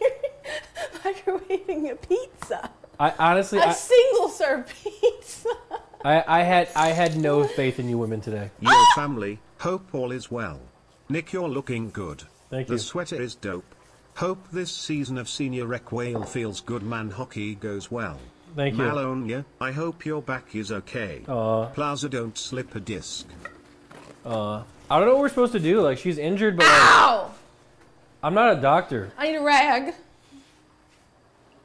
microwaving a pizza. I honestly... A I, single serve pizza. I, I had I had no faith in you women today. Your ah! family. Hope all is well. Nick, you're looking good. Thank you. The sweater is dope. Hope this season of senior rec whale feels good, man. Hockey goes well. Thank you. Malona, I hope your back is okay. Uh, Plaza, don't slip a disc. Uh, I don't know what we're supposed to do. Like, she's injured, but ow! Like, I'm not a doctor. I need a rag.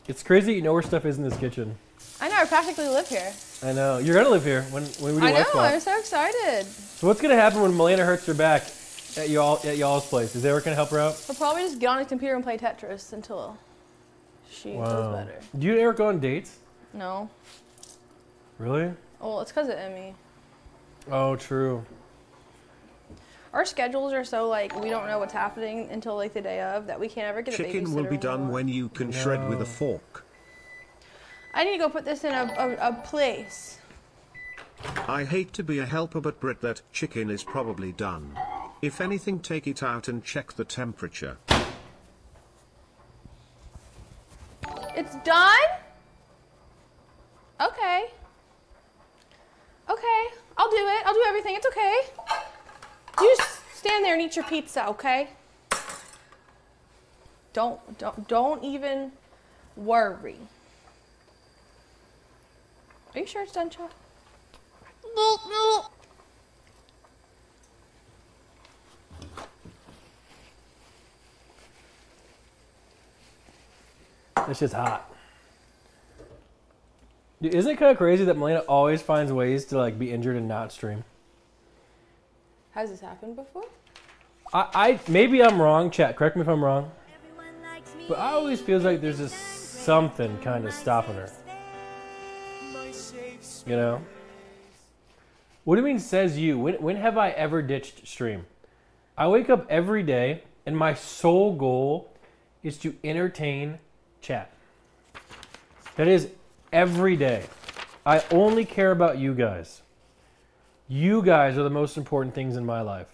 It's crazy you know where stuff is in this kitchen. I know. I practically live here. I know. You're going to live here when, when we do I know. Spot. I'm so excited. So what's going to happen when Malena hurts her back? At y'all, at y'all's place. Is Eric gonna help her out? We'll probably just get on his computer and play Tetris until she wow. feels better. Do you and Eric go on dates? No. Really? Well, it's because of Emmy. Oh, true. Our schedules are so like we don't know what's happening until like the day of that we can't ever get a babysitter. Chicken will be done when you can no. shred with a fork. I need to go put this in a a, a place. I hate to be a helper, but Britt, that chicken is probably done. If anything, take it out and check the temperature. It's done? Okay. Okay, I'll do it. I'll do everything. It's okay. You just stand there and eat your pizza, okay? Don't, don't, don't even worry. Are you sure it's done, Chuck? No, no. It's just hot. Dude, isn't it kind of crazy that Malena always finds ways to like be injured and not stream? Has this happened before? I, I maybe I'm wrong, chat. Correct me if I'm wrong. But I always feels like there's this something kind of stopping her. You know? What do you mean says you? When, when have I ever ditched stream? I wake up every day and my sole goal is to entertain chat. That is every day. I only care about you guys. You guys are the most important things in my life.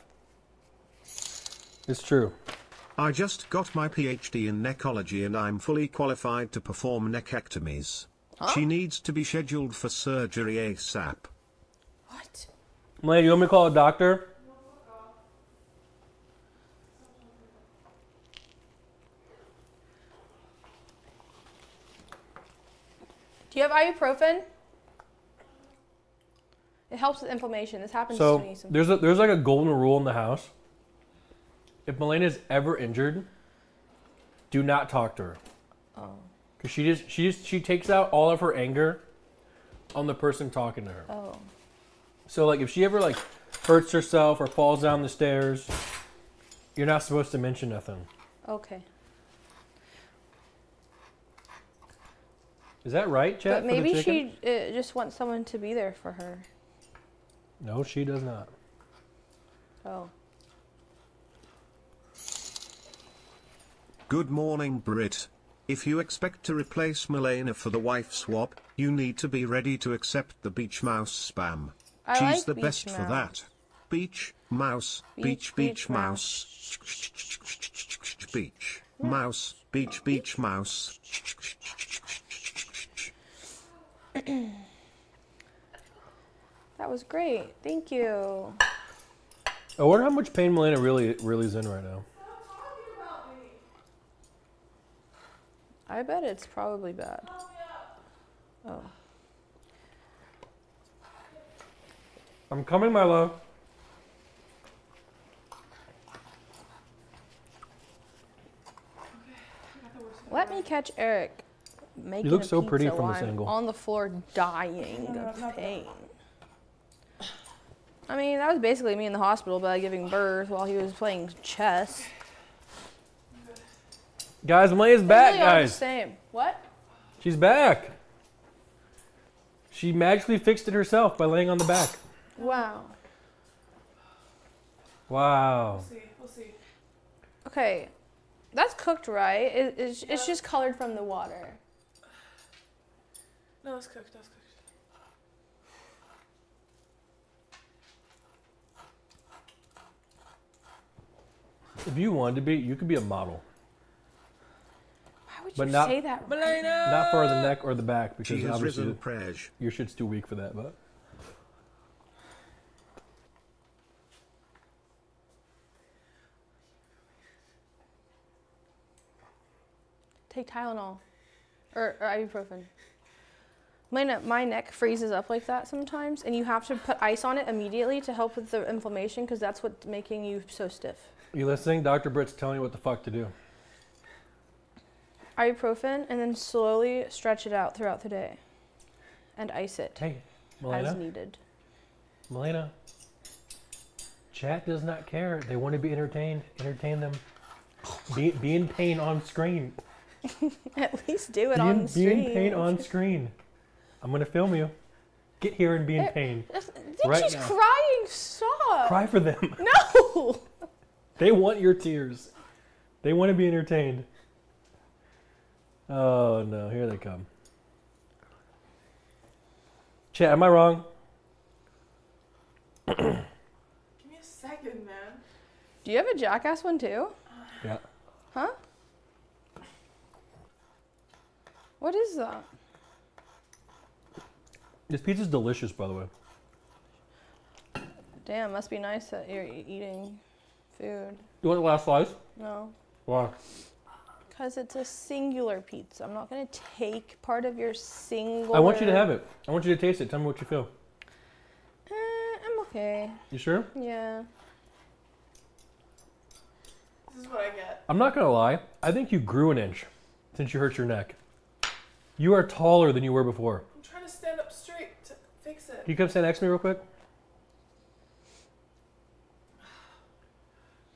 It's true. I just got my PhD in necrology and I'm fully qualified to perform neckectomies. Huh? She needs to be scheduled for surgery ASAP. What? Malena, you want me to call a doctor? Do you have ibuprofen? It helps with inflammation. This happens so to me. So there's a, there's like a golden rule in the house. If Malena is ever injured, do not talk to her. Oh. Cause she just she just she takes out all of her anger on the person talking to her. Oh. So like if she ever like hurts herself or falls down the stairs, you're not supposed to mention nothing. Okay. Is that right, chat? But maybe she uh, just wants someone to be there for her. No, she does not. Oh. Good morning, Britt. If you expect to replace Malena for the wife swap, you need to be ready to accept the beach mouse spam. I She's like the beach best mouse. for that. Beach mouse, beach, beach, beach mouse, beach, beach mouse, beach, beach mouse. That was great. Thank you. I wonder how much pain Malena really, really is in right now. I bet it's probably bad. Oh. I'm coming, my love. Let me catch Eric. Making you look so pretty from this angle. On the floor, dying of pain. I mean, that was basically me in the hospital by giving birth while he was playing chess. Guys, Malena's back, really guys. Same. What? She's back. She magically fixed it herself by laying on the back. Wow. Wow. We'll see. We'll see. Okay. That's cooked, right? It, it's, yeah. It's just colored from the water. No, it's cooked. That's cooked. If you wanted to be, you could be a model. Would but you not, say that, Malena? Not for the neck or the back, because obviously your shit's too weak for that. But take Tylenol or, or ibuprofen. Malena, my neck freezes up like that sometimes, and you have to put ice on it immediately to help with the inflammation, because that's what's making you so stiff. You listening? Doctor Britt's telling you what the fuck to do. Ibuprofen, and then slowly stretch it out throughout the day, and ice it hey, Malena, as needed. Malena, chat does not care. They want to be entertained. Entertain them. Be, be in pain on screen. At least do it be on in, screen. Be in pain on screen. I'm gonna film you. Get here and be in pain. I think right she's now. crying. Stop. Cry for them. No. They want your tears. They want to be entertained. Oh no, here they come. Chat, am I wrong? Give me a second, man. Do you have a jackass one too? Yeah. Huh? What is that? This pizza's delicious, by the way. Damn, must be nice that you're eating food. You want the last slice? No. Why? Because it's a singular pizza. I'm not going to take part of your single. I want you to have it. I want you to taste it. Tell me what you feel. Uh, I'm okay. You sure? Yeah. This is what I get. I'm not going to lie. I think you grew an inch since you hurt your neck. You are taller than you were before. I'm trying to stand up straight to fix it. Can you come stand next to me real quick?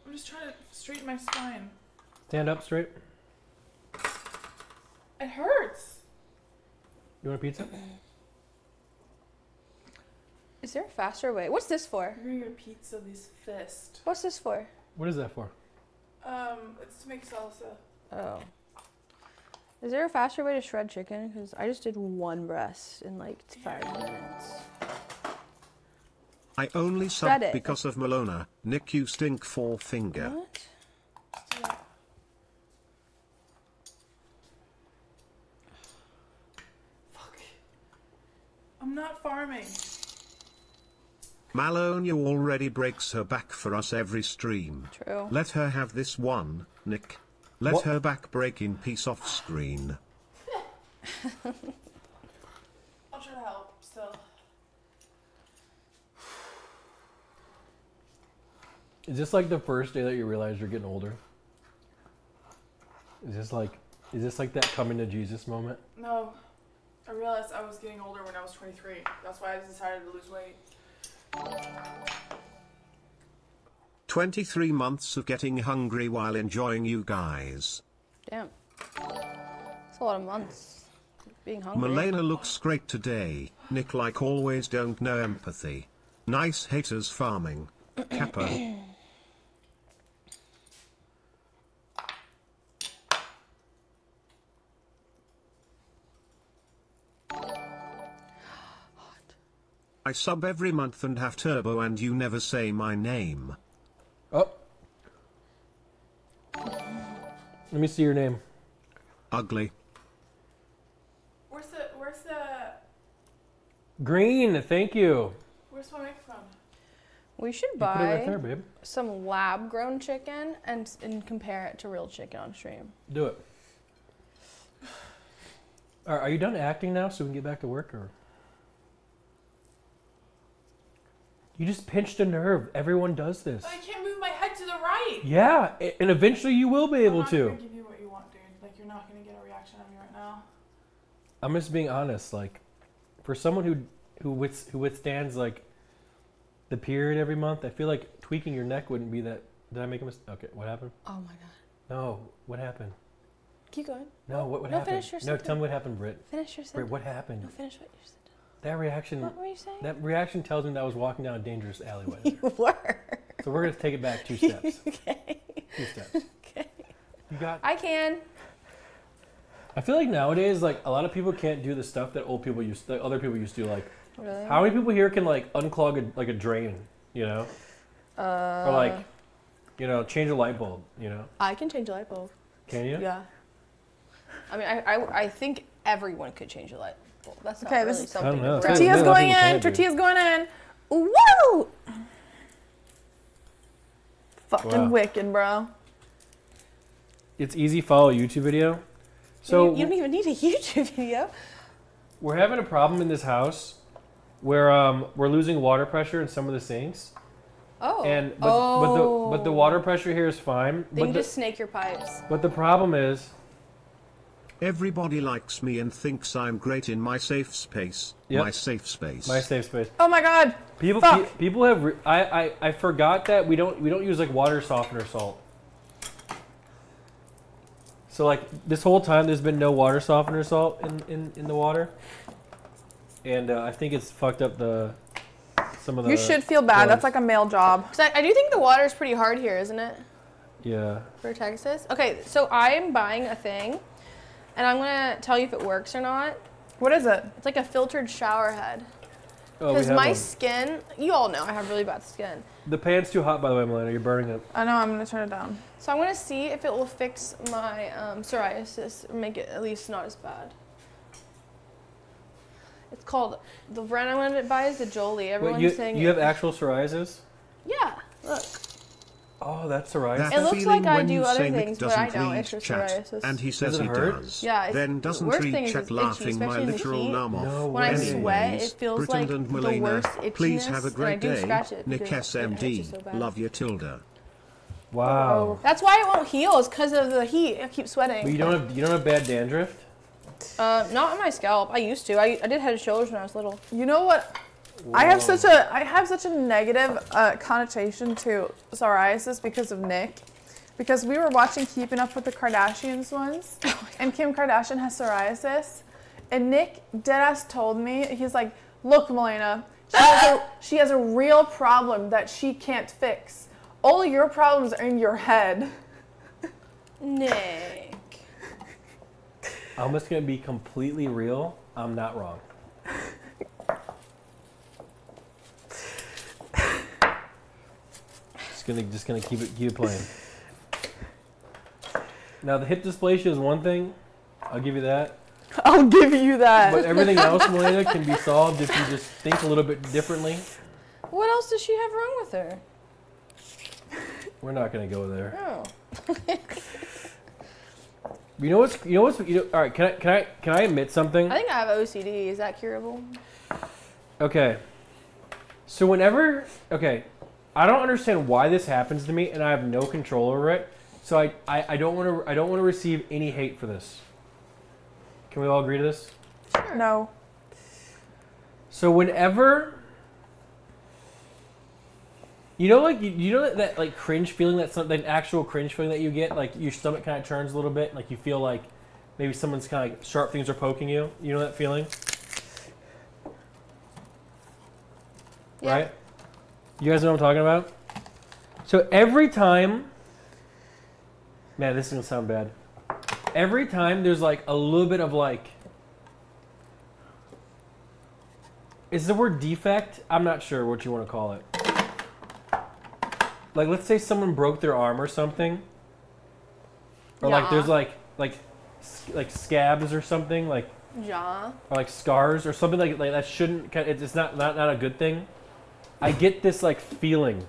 I'm just trying to straighten my spine. Stand up straight. It hurts. You want a pizza? Is there a faster way? What's this for? You're gonna get a pizza, these fists. What's this for? What is that for? Um, it's to make salsa. Oh. Is there a faster way to shred chicken? Because I just did one breast in like five minutes. I only suck because of Malena. Nick, you stink four finger. What? Let's do that. Fuck. I'm not farming. Malena already breaks her back for us every stream. True. Let her have this one, Nick. Let what? her back break in peace off screen. I'll try to help still. Is this like the first day that you realize you're getting older? Is this like is this like that coming to Jesus moment? No. I realized I was getting older when I was twenty-three. That's why I decided to lose weight. twenty-three months of getting hungry while enjoying you guys. Damn. That's a lot of months being hungry. Malena looks great today. Nick, like always, don't know empathy. Nice haters farming. Kappa. I sub every month and have turbo and you never say my name. Oh. Let me see your name. Ugly. Where's the, where's the... Green, thank you. Where's my microphone? We should buy right there, babe. some lab-grown chicken and, and compare it to real chicken on stream. Do it. All right, are you done acting now so we can get back to work or...? You just pinched a nerve. Everyone does this. But I can't move my head to the right. Yeah, and eventually you will be able I'm not to. I'm give you what you want, dude. Like, you're not going to get a reaction out of me right now. I'm just being honest. Like, for someone who who with, who withstands like the period every month, I feel like tweaking your neck wouldn't be that. Did I make a mistake? Okay, what happened? Oh my god. No, what happened? Keep going. No, what what no, happened? Finish your no, tell me what happened, Britt. Finish your sentence. Britt, what happened? No, finish what you said. That reaction. What were you saying? That reaction tells me that I was walking down a dangerous alleyway. You were. So we're gonna take it back two steps. Okay. Two steps. Okay. You got. I can. I feel like nowadays, like a lot of people can't do the stuff that old people used, that other people used to. Like, really? How many people here can like unclog a, like a drain? You know. Uh, or like, you know, change a light bulb. You know. I can change a light bulb. Can you? Yeah. I mean, I I, I think everyone could change a light bulb. Well, that's okay, this really is something. Tortilla's going in. Tortilla's going in. Woo! Fucking wow. Wiccan, bro. It's easy. Follow a YouTube video. So you, you don't even need a YouTube video. We're having a problem in this house where um, we're losing water pressure in some of the sinks. Oh. And but, oh. but the but the water pressure here is fine. Then you the, just snake your pipes. But the problem is. Everybody likes me and thinks I'm great in my safe space. Yep. My safe space. My safe space. Oh my god! People, pe people have. Re I, I, I forgot that we don't, we don't use like water softener salt. So like this whole time, there's been no water softener salt in, in, in the water, and uh, I think it's fucked up the some of the. You should feel bad. Colors. That's like a male job. Cause I, I do think the water is pretty hard here, isn't it? Yeah. For Texas. Okay, so I'm buying a thing. And I'm gonna tell you if it works or not. What is it? It's like a filtered shower head. Because oh, my one. skin, you all know I have really bad skin. The pan's too hot, by the way, Malena. You're burning it. I know. I'm gonna turn it down. So I'm gonna see if it will fix my um, psoriasis or make it at least not as bad. It's called the brand I wanted to buy is the Jolie. Everyone's Wait, you, saying you it. have actual psoriasis. Yeah. Look. Oh, that's psoriasis. That it looks like I do other things, but I don't. It's just psoriasis. And he says he does. Yeah, it's, then doesn't the worst thing is it's itchy, especially in the heat. No when I sweat, it feels Britain like and Malena, the worst itchiness. Please have a great day. It Nick S M D, so love you, Tilda. Wow. That's why it won't heal. It's because of the heat. I keep sweating. But you don't have you don't have bad dandruff? Uh, not on my scalp. I used to. I, I did Head and Shoulders when I was little. You know what? Whoa. I have such a I have such a negative uh, connotation to psoriasis because of Nick, because we were watching Keeping Up with the Kardashians once, oh and Kim Kardashian has psoriasis, and Nick deadass told me, he's like, "Look, Malena, she has a, she has a real problem that she can't fix. All your problems are in your head." Nick. I'm just gonna be completely real. I'm not wrong. Just gonna just gonna keep it keep it playing. Now the hip dysplasia is one thing. I'll give you that. I'll give you that. But everything else, Malena, can be solved if you just think a little bit differently. What else does she have wrong with her? We're not gonna go there. Oh. You know what's, you know what's, you know, all right, can I, can I, can I admit something? I think I have O C D. Is that curable? Okay. So whenever, okay, I don't understand why this happens to me and I have no control over it. So I, I, I don't want to, I don't want to receive any hate for this. Can we all agree to this? Sure. No. So whenever, you know, like, you, you know that, that like cringe feeling, that some, that actual cringe feeling that you get, like your stomach kind of turns a little bit, like you feel like maybe someone's kind of like sharp things are poking you. You know that feeling, yeah. Right? You guys know what I'm talking about. So every time, man, this is gonna sound bad. Every time there's like a little bit of like, is the word defect? I'm not sure what you want to call it. Like, let's say someone broke their arm or something, or yeah. like there's like like like scabs or something, like yeah. or like scars or something like like that shouldn't. It's not not not a good thing. I get this like feeling.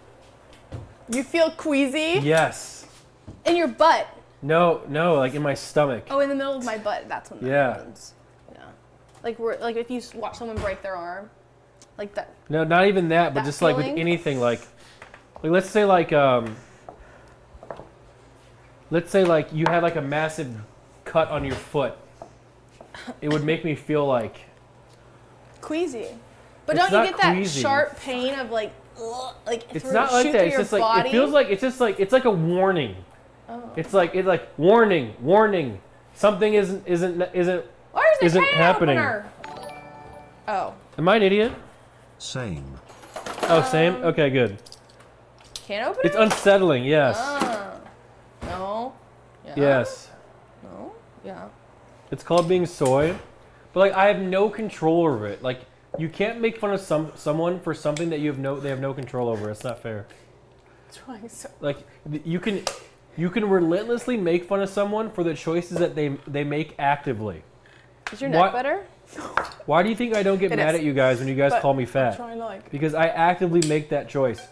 You feel queasy? Yes. In your butt? No, no, like in my stomach. Oh, in the middle of my butt. That's when that yeah. happens. Yeah. Like we're like if you watch someone break their arm, like that. No, not even that, that but just feeling? Like with anything like. Like let's say like um, let's say like you had like a massive cut on your foot. It would make me feel like queasy. But don't you get queasy. That sharp pain of like ugh, like it's not like that. It's just body. Like it feels like it's just like it's like a warning. Oh. It's like it's like warning, warning. Something isn't isn't isn't Where's the isn't can happening. Opener? Oh. Am I an idiot? Same. Oh, same. Okay, good. Can't open it? It's unsettling, yes. Ah. No. Yeah. Yes. No. Yeah. It's called being soy, but like I have no control over it. Like you can't make fun of some someone for something that you have no they have no control over. It's not fair. Trying so. Like you can you can relentlessly make fun of someone for the choices that they they make actively. Is your neck why, better? Why do you think I don't get it mad is. At you guys when you guys but call me fat? I'm trying to like. Because I actively make that choice.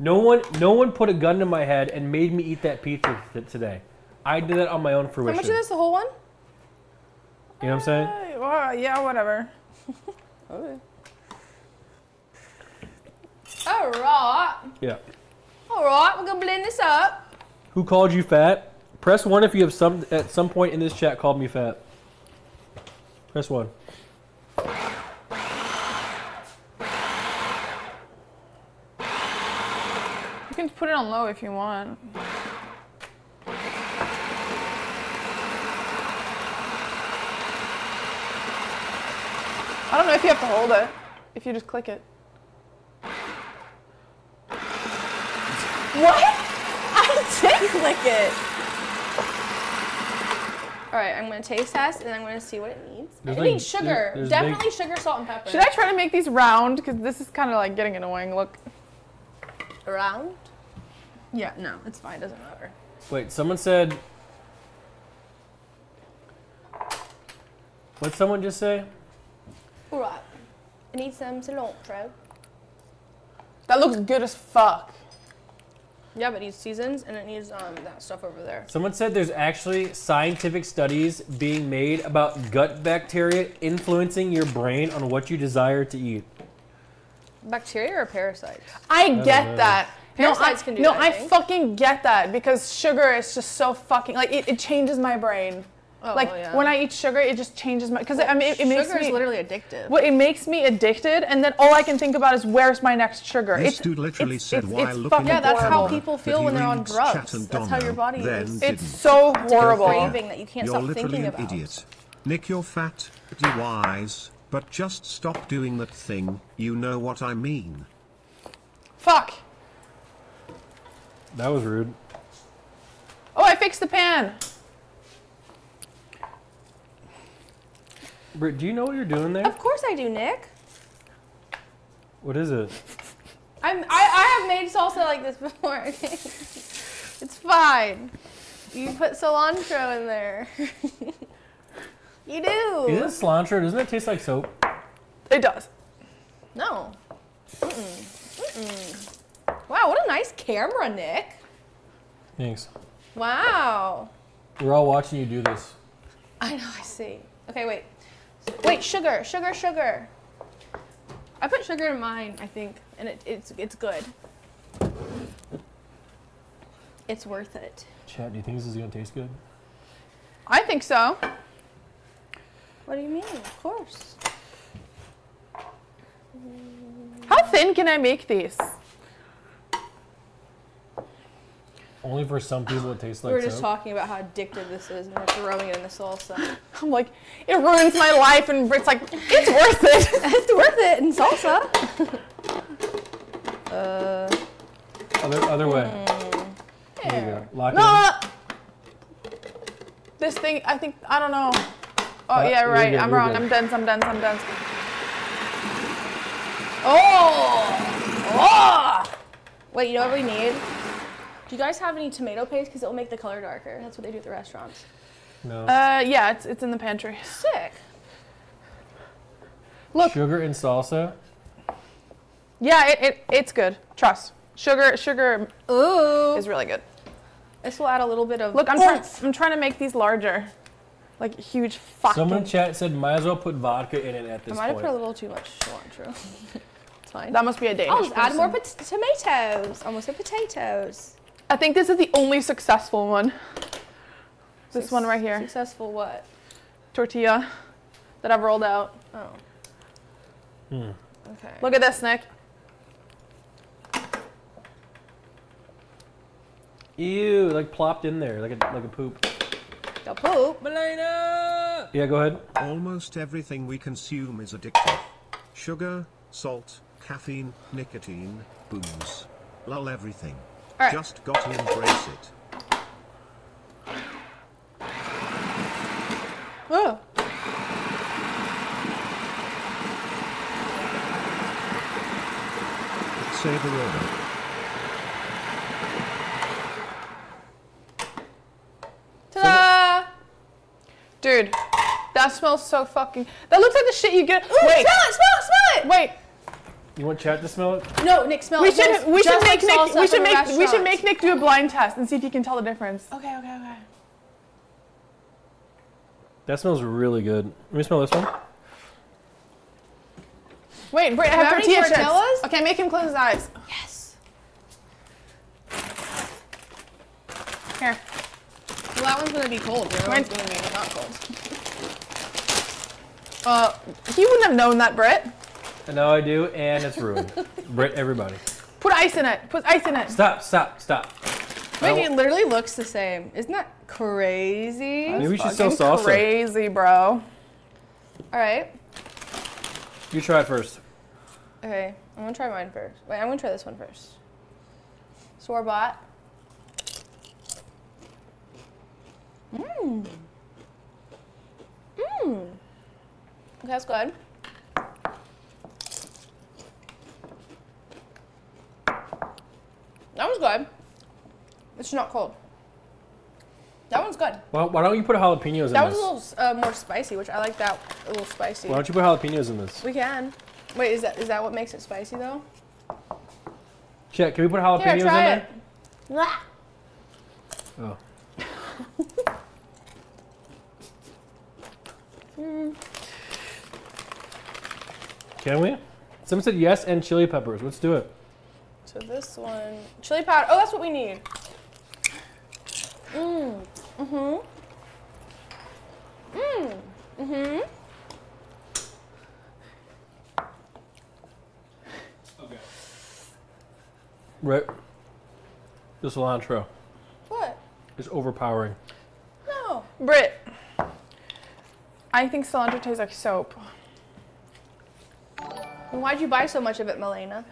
No one, no one put a gun to my head and made me eat that pizza th today. I did that on my own fruition. How much is this? The whole one? You know what I'm saying? Uh, well, yeah, whatever. Okay. All right. Yeah. All right, we're gonna blend this up. Who called you fat? Press one if you have some at some point in this chat called me fat. Press one. You can put it on low if you want. I don't know if you have to hold it, if you just click it. What? I did click it. All right, I'm gonna taste test and I'm gonna see what it needs. There's it like, needs sugar, there's definitely big... sugar, salt, and pepper. Should I try to make these round? Because this is kind of like getting annoying, look. Round? Yeah, no, it's fine. It doesn't matter. Wait, someone said... What'd someone just say? All right. I need some cilantro. That looks good as fuck. Yeah, but it needs seasons, and it needs um, that stuff over there. Someone said there's actually scientific studies being made about gut bacteria influencing your brain on what you desire to eat. Bacteria or parasites? I, I get that. Parasites no, I, can do no, that, I, I fucking get that because sugar is just so fucking like it, it changes my brain. Oh, like yeah. when I eat sugar, it just changes my because well, I mean it, it makes me sugar is literally addictive. Well, it makes me addicted, and then all I can think about is where's my next sugar. This it's, dude literally it's, said it's, while it's looking yeah, that's how people feel when they're on drugs. That's how your body is. It's so horrible. Craving that you can't you're stop literally thinking an about. Idiot. Nick, you're fat, you're wise, but just stop doing that thing. You know what I mean? Fuck. That was rude. Oh, I fixed the pan. Britt, do you know what you're doing there? Of course I do, Nick. What is it? I'm, I, I have made salsa like this before. It's fine. You put cilantro in there. You do. Is it cilantro? Doesn't it taste like soap? It does. No. Mm-mm. Mm-mm. Wow, what a nice camera, Nick. Thanks. Wow. We're all watching you do this. I know, I see. Okay, wait. Wait, sugar, sugar, sugar. I put sugar in mine, I think, and it, it's it's good. It's worth it. Chat, do you think this is gonna taste good? I think so. What do you mean? Of course. How thin can I make these? Only for some people it tastes like soap. We were just soap. talking about how addictive this is and we're throwing it in the salsa. I'm like, it ruins my life, and Britt's like, it's worth it. It's worth it in salsa. uh, other other way. Mm, yeah. There you go. Lock no. it in. This thing, I think, I don't know. Oh, uh, yeah, right. Good, I'm wrong. Good. I'm dense, I'm dense, I'm dense. Oh! Oh! Wait, you know what we need? Do you guys have any tomato paste? Because it will make the color darker. That's what they do at the restaurants. No. Uh, yeah, it's, it's in the pantry. Sick. Look. Sugar and salsa? Yeah, it, it, it's good. Trust. Sugar sugar Ooh. is really good. This will add a little bit of... Look, I'm, try I'm trying to make these larger. Like huge fucking... Someone in chat said, might as well put vodka in it at this point. I might point. have put a little too much cilantro. It's fine. That must be a Danish I'll just person. add more tomatoes. Almost said potatoes. I think this is the only successful one. This Suc one right here. Successful what? Tortilla that I've rolled out. Oh. Hmm. Okay. Look at this, Nick. Ew, like plopped in there, like a like a poop. The poop, Malena. Yeah, go ahead. Almost everything we consume is addictive. Sugar, salt, caffeine, nicotine, booze. Lol, everything. All right. Just got to embrace it. Oh. Say the word. Ta-da! Dude, that smells so fucking... That looks like the shit you get... Ooh, wait. Smell it, smell it, smell it! Wait. You want chat to smell it? No, Nick, smell we it. Should, we should make Nick. We should make. We should make Nick do a blind test and see if he can tell the difference. Okay, okay, okay. That smells really good. Let me smell this one. Wait, Britt, I have tortilla chips. Okay, make him close his eyes. Yes. Here. Well, that one's gonna be cold. The other one's gonna be not cold. Uh, he wouldn't have known that, Britt. And now I do, and it's ruined. Britt, everybody. Put ice in it. Put ice in it. Stop, stop, stop. Wait, it literally looks the same. Isn't that crazy? Maybe we should sell salsa. Crazy, bro. All right. You try it first. Okay, I'm gonna try mine first. Wait, I'm gonna try this one first. Store bought. Mmm. Mmm. Okay, that's good. That one's good. It's not cold. That one's good. Well, why don't you put jalapenos in this? That was a little uh, more spicy, which I like that a little spicy. Why don't you put jalapenos in this? We can. Wait, is that is that what makes it spicy though? Check. Yeah, can we put jalapenos Here, try in it. there? Oh. mm. Can we? Someone said yes and chili peppers. Let's do it. So this one, chili powder. Oh, that's what we need. Mmm. Mm-hmm. Mm. Mm-hmm. Okay. Rick, this cilantro. What? It's overpowering. No. Britt, I think cilantro tastes like soap. Why'd you buy so much of it, Malena?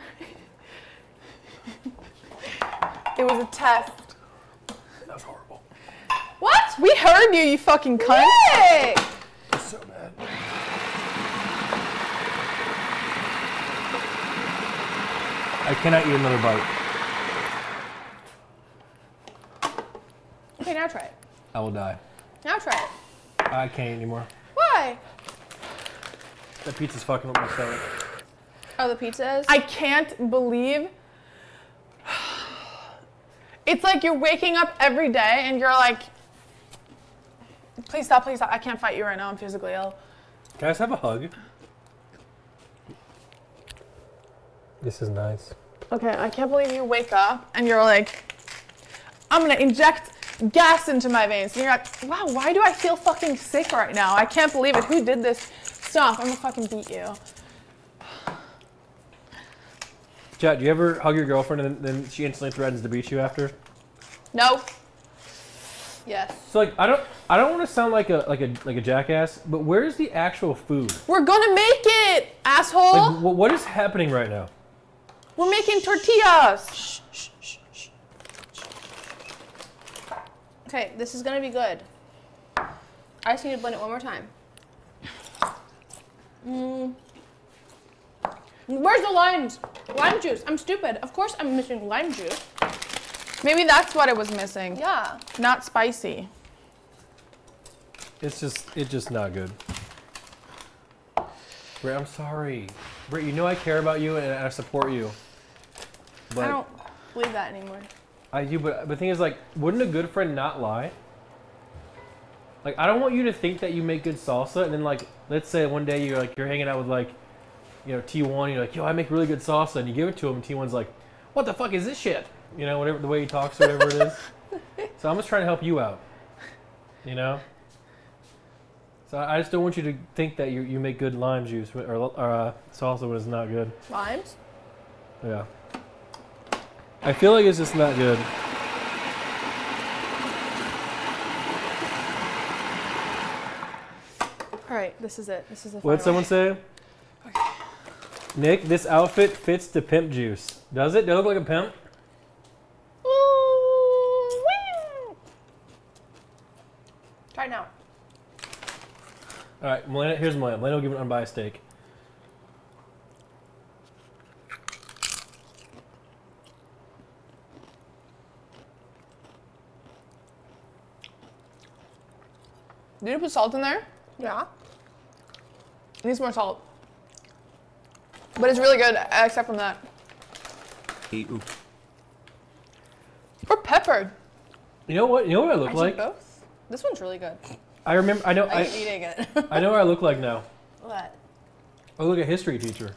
It was a test. That was horrible. What? We heard you, you fucking cunt. Nick! That's so bad. I cannot eat another bite. Okay, now try it. I will die. Now try it. I can't anymore. Why? That pizza's fucking up my stomach. Oh, the pizza is? I can't believe. It's like you're waking up every day and you're like, please stop, please stop. I can't fight you right now. I'm physically ill. Can I just have a hug? This is nice. Okay, I can't believe you wake up and you're like, I'm going to inject gas into my veins. And you're like, wow, why do I feel fucking sick right now? I can't believe it. Who did this stuff? I'm going to fucking beat you. Chad, do you ever hug your girlfriend and then she instantly threatens to beat you after? No. Yes. So like I don't I don't want to sound like a like a like a jackass, but where's the actual food? We're gonna make it, asshole. Like, w what is happening right now? We're making tortillas. Shh, shh, shh, shh. Okay, this is gonna be good. I just need to blend it one more time. Mm. Where's the limes? Lime juice. I'm stupid. Of course I'm missing lime juice. Maybe that's what it was missing. Yeah. Not spicy. It's just, it's just not good. Britt, I'm sorry. Britt, you know I care about you and I support you. But I don't believe that anymore. I do, but, but the thing is, like, wouldn't a good friend not lie? Like, I don't want you to think that you make good salsa and then, like, let's say one day you're like, you're hanging out with, like, you know, T one, you're like, yo, I make really good salsa, and you give it to him, and T one's like, what the fuck is this shit? You know, whatever, the way he talks or whatever it is. So I'm just trying to help you out, you know? So I just don't want you to think that you, you make good lime juice, or, or uh, salsa when it's not good. Limes? Yeah. I feel like it's just not good. All right, this is it. This is the final. What'd someone say? Nick, this outfit fits to pimp juice. Does it? Do I look like a pimp? Ooh, wee. Try it now. All right, Malena, here's Malena. Malena will give an unbiased steak. Did you put salt in there? Yeah. It needs more salt. But it's really good, except from that. Ew. Or peppered. You know what? You know what I look I like. Both. This one's really good. I remember. I know. I, I keep eating it. I know what I look like now. What? I look like a history teacher.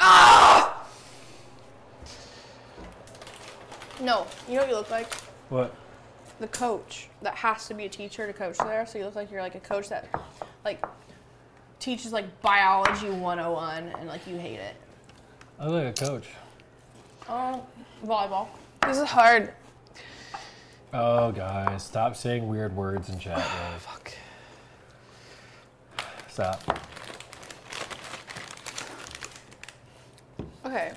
Ah! No. You know what you look like? What? The coach that has to be a teacher to coach there. So you look like you're like a coach that, like, teaches like biology one oh one and like you hate it. I look like a coach. Oh, volleyball. This is hard. Oh, guys, stop saying weird words in chat. Oh, fuck. Stop. Okay,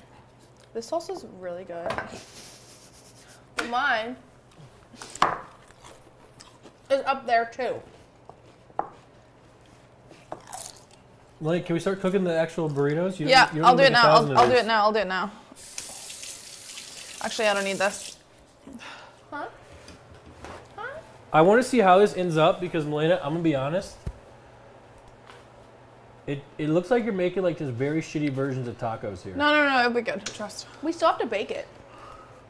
this sauce is really good. But mine is up there too. Like, can we start cooking the actual burritos? You yeah, you I'll do it now. I'll, I'll do it now. I'll do it now. Actually, I don't need this. Huh? Huh? I want to see how this ends up because, Malena, I'm gonna be honest. It it looks like you're making like just very shitty versions of tacos here. No, no, no, it'll be good. Trust. We still have to bake it.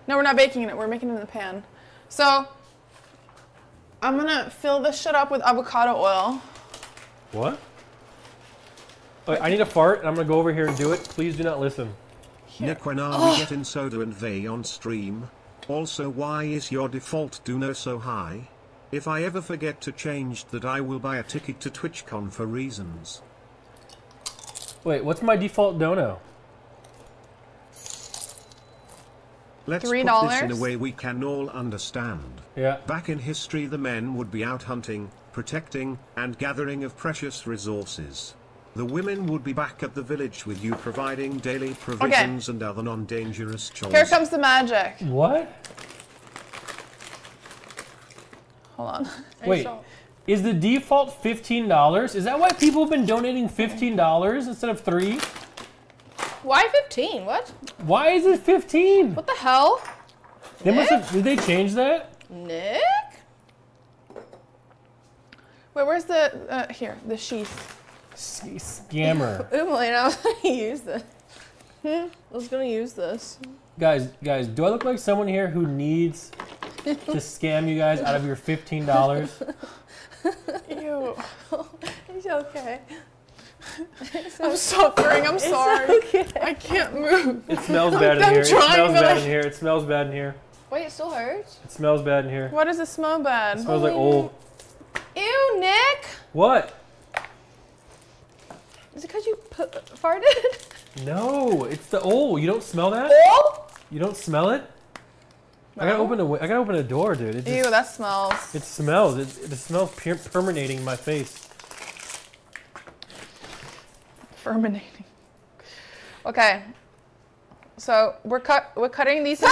No, we're not baking it. We're making it in the pan. So I'm gonna fill this shit up with avocado oil. What? Okay, I need a fart, and I'm going to go over here and do it. Please do not listen. Nick, when are we getting soda and vey on stream? Also, why is your default donor so high? If I ever forget to change that, I will buy a ticket to TwitchCon for reasons. Wait, what's my default dono? Let's three dollars? Put this in a way we can all understand. Yeah. Back in history, the men would be out hunting, protecting, and gathering of precious resources. The women would be back at the village with you, providing daily provisions okay. and other non-dangerous chores. Here comes the magic. What? Hold on. Wait, is the default fifteen dollars? Is that why people have been donating fifteen dollars instead of three? Why fifteen? What? Why is it fifteen? What the hell? They Nick? Must have, did they change that? Nick? Wait, where's the, uh, here, the sheath. Scammer. Ooh, Malena, I was gonna use this. I was gonna use this. Guys, guys, do I look like someone here who needs to scam you guys out of your fifteen dollars? Ew. It's okay. It's okay. I'm suffering, I'm sorry. Okay. I can't move. It smells bad in here. It smells bad in here. It smells bad in here. Wait, it still hurts? It smells bad in here. Why does it smell bad? It smells like old. Ew, Nick! What? Is it because you put, farted? No, it's the old. You don't smell that? Oh? You don't smell it? No. I gotta open a. I gotta open a door, dude. It just, ew, that smells. It smells. It, it smells per permeating my face. Permeating. Okay. So we're cut. We're cutting these.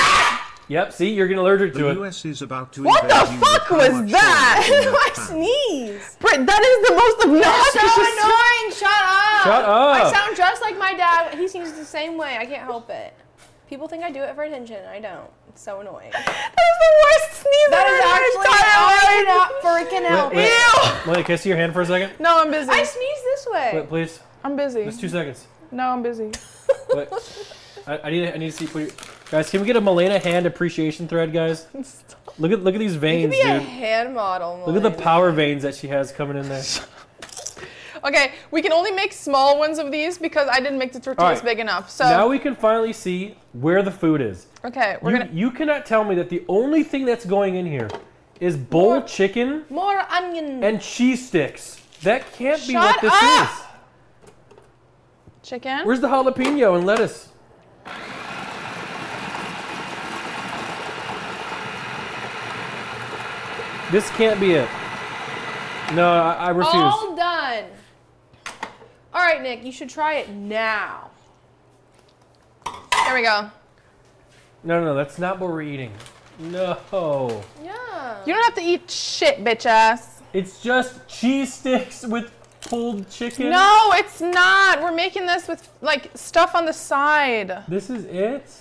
Yep. See, you're gonna allergic to the it. U S is about to what the fuck was that? I sneeze. Britt, that is the most obnoxious. That's so annoying. Shut up. Shut up. I sound just like my dad. He sneezes the same way. I can't help it. People think I do it for attention, and I don't. It's so annoying. That is the worst sneeze I've ever heard in my entire life. That is actually not freaking out. Ew. Wait, can I see your hand for a second? No, I'm busy. I sneeze this way. Wait, please. I'm busy. Just two seconds. No, I'm busy. Wait. I, I need. I need to see. Put your, guys, can we get a Malena hand appreciation thread, guys? Stop. Look at look at these veins, you could be dude. A hand model, Malena. Look at the power veins that she has coming in there. Okay, we can only make small ones of these because I didn't make the tortillas right. big enough. So now we can finally see where the food is. Okay, we're you, gonna. You cannot tell me that the only thing that's going in here is bowl more, chicken, more onion, and cheese sticks. That can't Shut be what this up. Is. Chicken. Where's the jalapeno and lettuce? This can't be it. No, I, I refuse. All done. All right, Nick, you should try it now. There we go. No, no, no, that's not what we're eating. No. Yeah. You don't have to eat shit, bitch ass. It's just cheese sticks with pulled chicken. No, it's not. We're making this with like stuff on the side. This is it?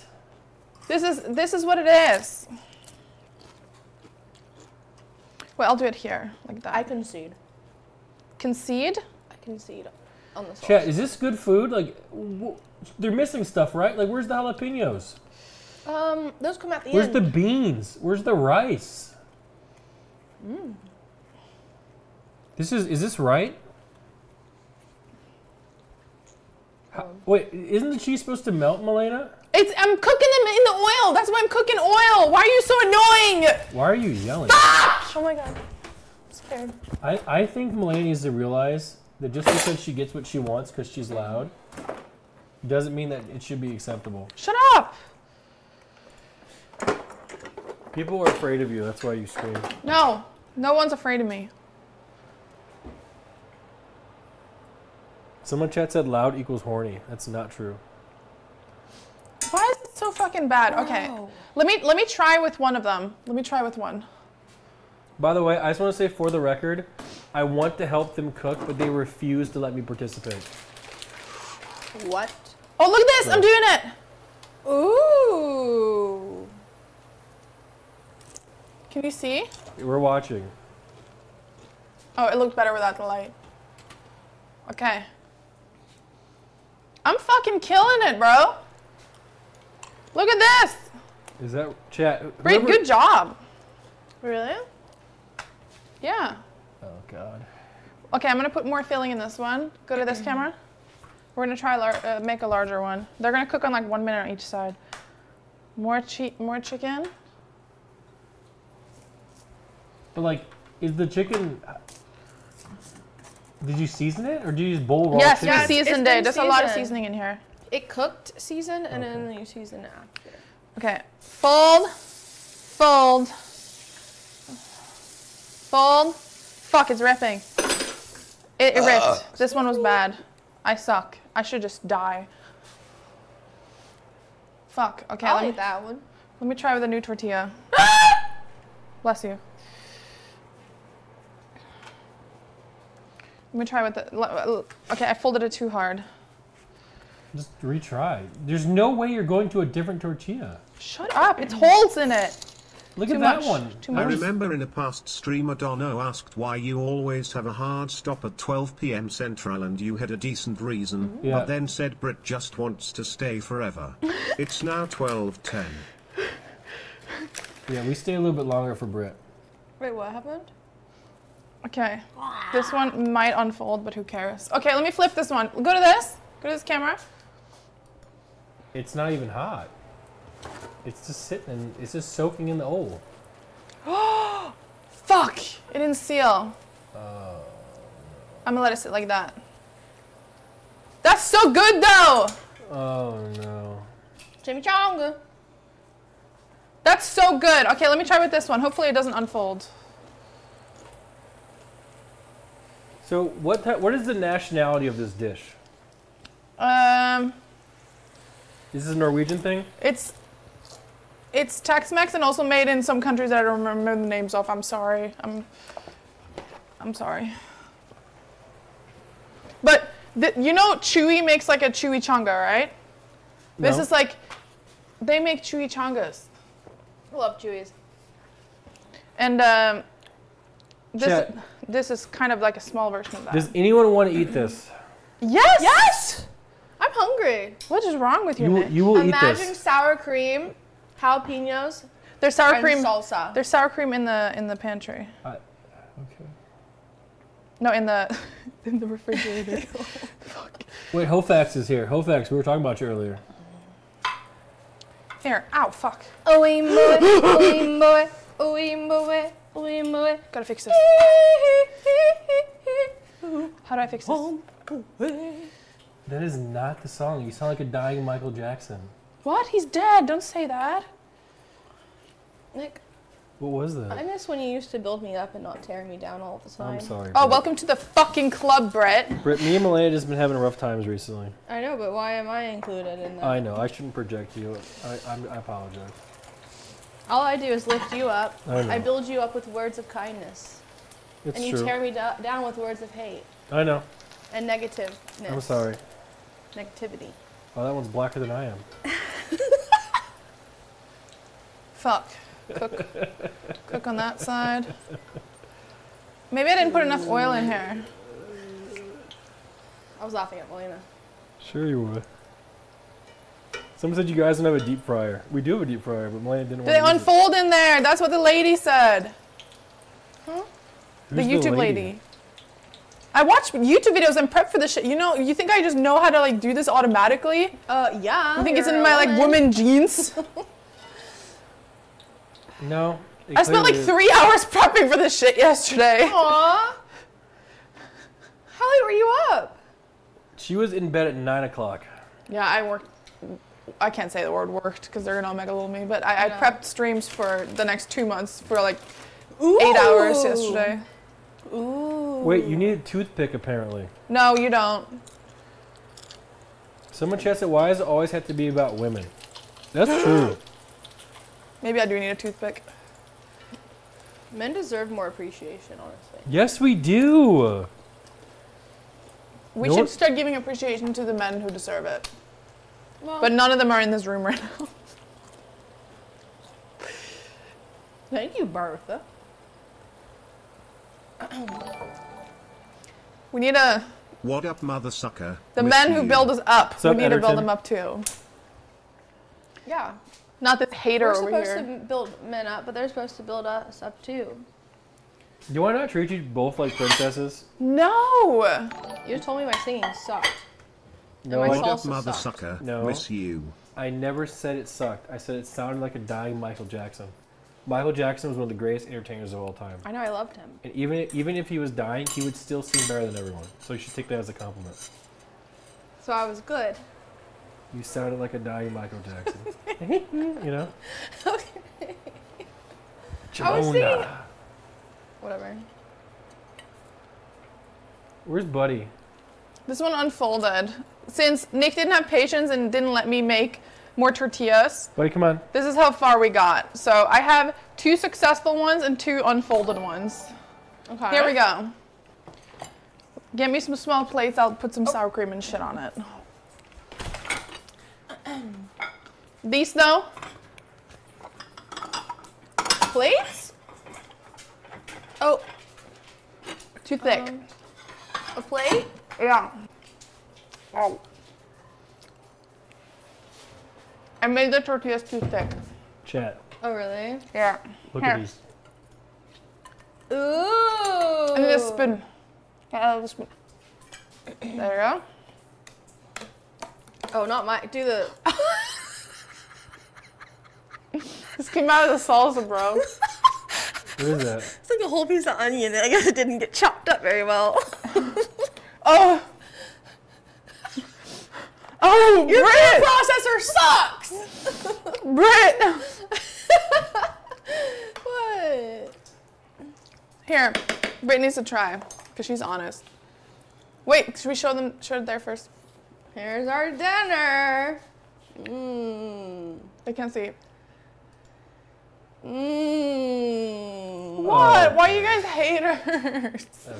This is this is what it is. Well, I'll do it here, like that. I concede. Concede? I concede. On the Chat, is this good food? Like, they're missing stuff, right? Like, where's the jalapenos? Um, those come at the where's end. Where's the beans? Where's the rice? Mm. This is, is this right? How, wait, isn't the cheese supposed to melt, Malena? It's, I'm cooking them in the oil. That's why I'm cooking oil. Why are you so annoying? Why are you yelling? Stop! Oh my God, I'm scared. I, I think Malena needs to realize that just because she gets what she wants because she's loud doesn't mean that it should be acceptable. Shut up! People are afraid of you. That's why you scream. No. No one's afraid of me. Someone chat said loud equals horny. That's not true. Why is it so fucking bad? Wow. Okay. Let me let me try with one of them. Let me try with one. By the way, I just want to say for the record, I want to help them cook, but they refuse to let me participate. What? Oh, look at this! Right. I'm doing it! Ooh! Can you see? We're watching. Oh, it looked better without the light. Okay. I'm fucking killing it, bro! Look at this! Is that... Chat... Great, good job! Really? Yeah. Oh, God. Okay, I'm going to put more filling in this one. Go to this camera. We're going to try uh, make a larger one. They're going to cook on like one minute on each side. More, che more chicken. But like, is the chicken? Did you season it, or do you just bowl raw? Yes, yeah, seasoned it. There's a lot of seasoning in here. It cooked season, and okay. then you season it after. Okay, fold, fold, fold. Fuck, it's ripping. It, it ripped. Uh. This one was bad. I suck. I should just die. Fuck. Okay, I'll eat that one. Let me try with a new tortilla. Bless you. Let me try with the. Okay, I folded it too hard. Just retry. There's no way you're going to a different tortilla. Shut up! It's holes in it. Look at that one. Too much. I remember in a past stream, Adorno asked why you always have a hard stop at twelve P M Central, and you had a decent reason, mm-hmm. yeah. but then said Britt just wants to stay forever. It's now twelve ten. Yeah, we stay a little bit longer for Britt. Wait, what happened? Okay, this one might unfold, but who cares? Okay, let me flip this one. Go to this. Go to this camera. It's not even hot. It's just sitting and it's just soaking in the oil. Oh, fuck! It didn't seal. Uh, I'm gonna let it sit like that. That's so good though! Oh no. Chimichanga. That's so good. Okay, let me try with this one. Hopefully it doesn't unfold. So what what is the nationality of this dish? Um. Is this a Norwegian thing? It's It's Tex-Mex and also made in some countries that I don't remember the names of. I'm sorry. I'm, I'm sorry. But the, you know, Chewy makes like a chimichanga, right? No. This is like, they make chimichangas. I love Chewies. And um, this Chet, this is kind of like a small version of that. Does anyone want to eat this? Yes. Yes. I'm hungry. What is wrong with you? You, Nick? you will Imagine eat this. Imagine sour cream. Jalapenos. There's sour cream. Salsa. There's sour cream in the in the pantry. Uh, okay. No, in the in the refrigerator. Fuck. Wait, Hofax is here. Hofax, we were talking about you earlier. Here. Ow, fuck. Oimboe, oimboe, oimboe, oimboe. Gotta fix this. How do I fix this? That is not the song. You sound like a dying Michael Jackson. What? He's dead. Don't say that. Nick. What was that? I miss when you used to build me up and not tear me down all the time. I'm sorry. Oh, Britt. Welcome to the fucking club, Britt. Britt, me and Malena just been having rough times recently. I know, but why am I included in that? I know. I shouldn't project you. I, I, I apologize. All I do is lift you up. I know. I build you up with words of kindness. It's and you true. tear me do down with words of hate. I know. And negativeness. I'm sorry. Negativity. Oh, that one's blacker than I am. Fuck. Cook. Cook on that side. Maybe I didn't put enough oil in here. I was laughing at Malena. Sure you were. Someone said you guys don't have a deep fryer. We do have a deep fryer, but Malena didn't want to. They unfold in there. That's what the lady said. Huh? The YouTube lady. I watch YouTube videos and prep for this shit. You know, you think I just know how to like do this automatically? Uh, yeah. You think it's in my like woman jeans? No. I spent like three hours prepping for this shit yesterday. Aww. How late were you up? She was in bed at nine o'clock. Yeah, I worked. I can't say the word worked because they're gonna make a little me, but I, I prepped streams for the next two months for like Ooh. eight hours yesterday. Ooh. Wait, you need a toothpick apparently. No, you don't. Someone chatted, why does it always have to be about women? That's true. Maybe I do need a toothpick. Men deserve more appreciation, honestly. Yes, we do. We no should start giving appreciation to the men who deserve it. Well, but none of them are in this room right now. Thank you, Bertha. We need a. What up, mother sucker? The men who build us up. We need to build them up too. Yeah. Not this hater over here. We're supposed to build men up, but they're supposed to build us up too. Do I not treat you both like princesses? No. You told me my singing sucked. No, what up, mother sucker? No. Miss you. I never said it sucked. I said it sounded like a dying Michael Jackson. Michael Jackson was one of the greatest entertainers of all time. I know, I loved him. And even even if he was dying, he would still seem better than everyone. So you should take that as a compliment. So I was good. You sounded like a dying Michael Jackson. You know? Okay. Jonah. I was singing. Whatever. Where's Buddy? This one unfolded. Since Nick didn't have patience and didn't let me make more tortillas. Buddy, come on. This is how far we got. So I have two successful ones and two unfolded ones. Okay. Here we go. Get me some small plates. I'll put some oh. sour cream and shit on it. These, though? Plates? Oh. Too thick. Um, a plate? Yeah. Oh. I made the tortillas too thick. Chat. Oh, really? Yeah. Look Here. at these. Ooh. And this spoon. Get out of the spoon. There you go. Oh, not my. Do the. This came out of the salsa, bro. What is that? It's like a whole piece of onion that I guess it didn't get chopped up very well. Oh. Oh, your Britt. food processor sucks! Britt! What? Here, Britt needs to try, because she's honest. Wait, should we show them, show it there first? Here's our dinner. Mmm. They can't see. Mmm. What? Oh. Why are you guys haters? Okay.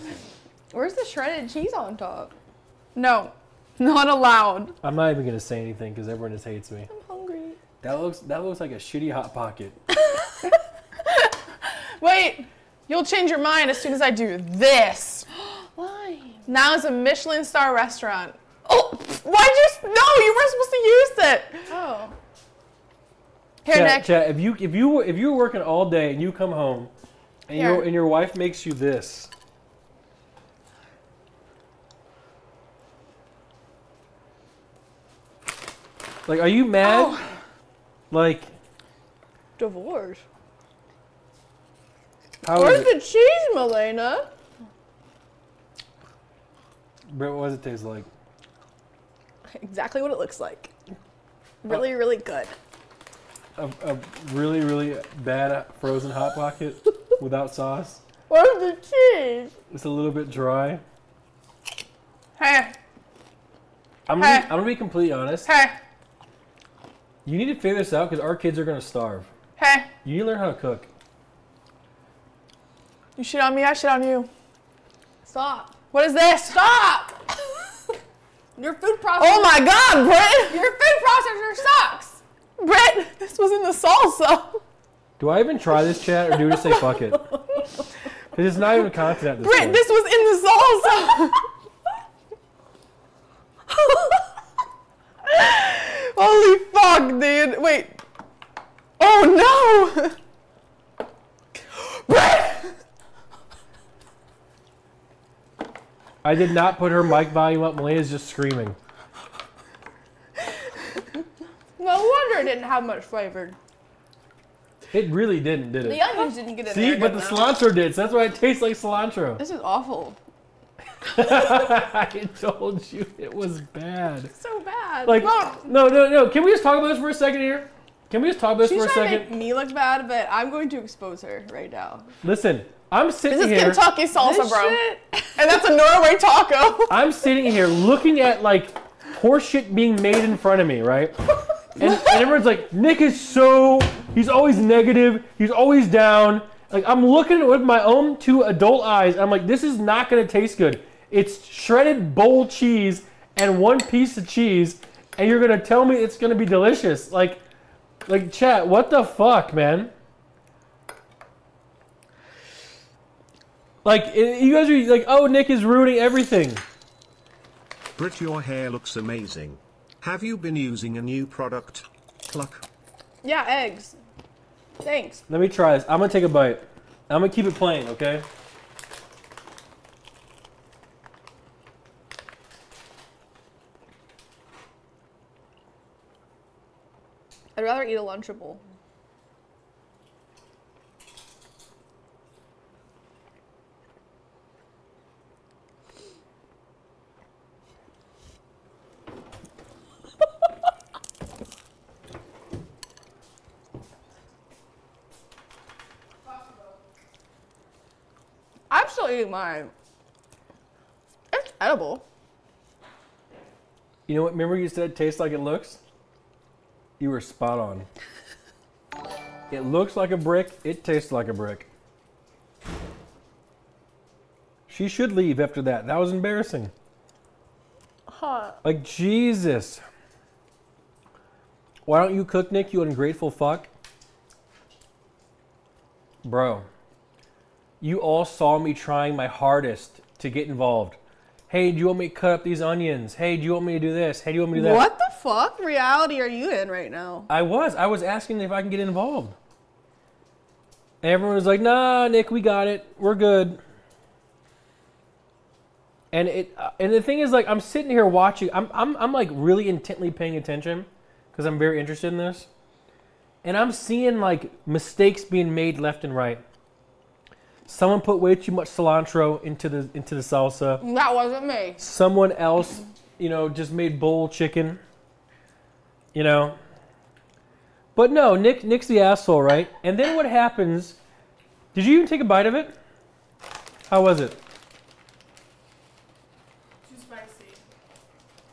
Where's the shredded cheese on top? No. Not allowed. I'm not even gonna say anything because everyone just hates me. I'm hungry. That looks that looks like a shitty hot pocket. Wait, you'll change your mind as soon as I do this. Why? Now it's a Michelin star restaurant. Oh, why just no? You weren't supposed to use it. Oh. Here, chat, Nick. Chat, if you if you if you're working all day and you come home, and your and your wife makes you this. Like, are you mad? Oh. Like, divorce. Where's the cheese, Malena? Britt, what does it taste like? Exactly what it looks like. Really, uh, really good. A, a really, really bad frozen hot pocket without sauce. Where's the cheese? It's a little bit dry. Hey. I'm gonna, hey. Be, I'm gonna be completely honest. Hey. You need to figure this out because our kids are going to starve. Hey. You need to learn how to cook. You shit on me, I shit on you. Stop. What is this? Stop! Your food processor. Oh my God, Britt! Your food processor sucks! Britt, this was in the salsa. Do I even try this, chat, or do we just say fuck it? Because it's not even content at this point. Britt, this was in the salsa! Holy fuck, dude. Wait. Oh, no. I did not put her mic volume up. Malena's just screaming. No wonder it didn't have much flavor. It really didn't, did it? The onions didn't get in See, there. See, but the now. cilantro did, so that's why it tastes like cilantro. This is awful. I told you it was bad. So bad. Like no, no, no, no. Can we just talk about this for a second here? Can we just talk about this She's for a second? She's trying to make me look bad, but I'm going to expose her right now. Listen, I'm sitting here. This is here. Kentucky salsa, this bro. Shit. And that's a Norway taco. I'm sitting here looking at like horse shit being made in front of me, right? And, and everyone's like, Nick is so, he's always negative. He's always down. Like I'm looking with my own two adult eyes. I'm like, this is not going to taste good. It's shredded bowl cheese and one piece of cheese, and you're gonna tell me it's gonna be delicious. Like, like chat, what the fuck, man? Like, it, you guys are like, oh, Nick is ruining everything. Britt, your hair looks amazing. Have you been using a new product? Cluck. Yeah, eggs. Thanks. Let me try this. I'm gonna take a bite. I'm gonna keep it plain, okay? I'd rather eat a Lunchable. eat mine. It's edible. You know what? Remember you said tastes like it looks? You were spot on. It looks like a brick. It tastes like a brick. She should leave after that. That was embarrassing. Huh. Like, Jesus. Why don't you cook, Nick, you ungrateful fuck? Bro, you all saw me trying my hardest to get involved. Hey, do you want me to cut up these onions? Hey, do you want me to do this? Hey, do you want me to do that? What the fuck reality are you in right now? I was. I was asking if I can get involved. And everyone was like, nah, Nick, we got it. We're good. And it, uh, and the thing is, like, I'm sitting here watching. I'm, I'm, I'm like really intently paying attention because I'm very interested in this. And I'm seeing like mistakes being made left and right. Someone put way too much cilantro into the into the salsa. That wasn't me. Someone else, you know, just made bowl chicken. You know. But no, Nick Nick's the asshole, right? And then what happens? Did you even take a bite of it? How was it? Too spicy.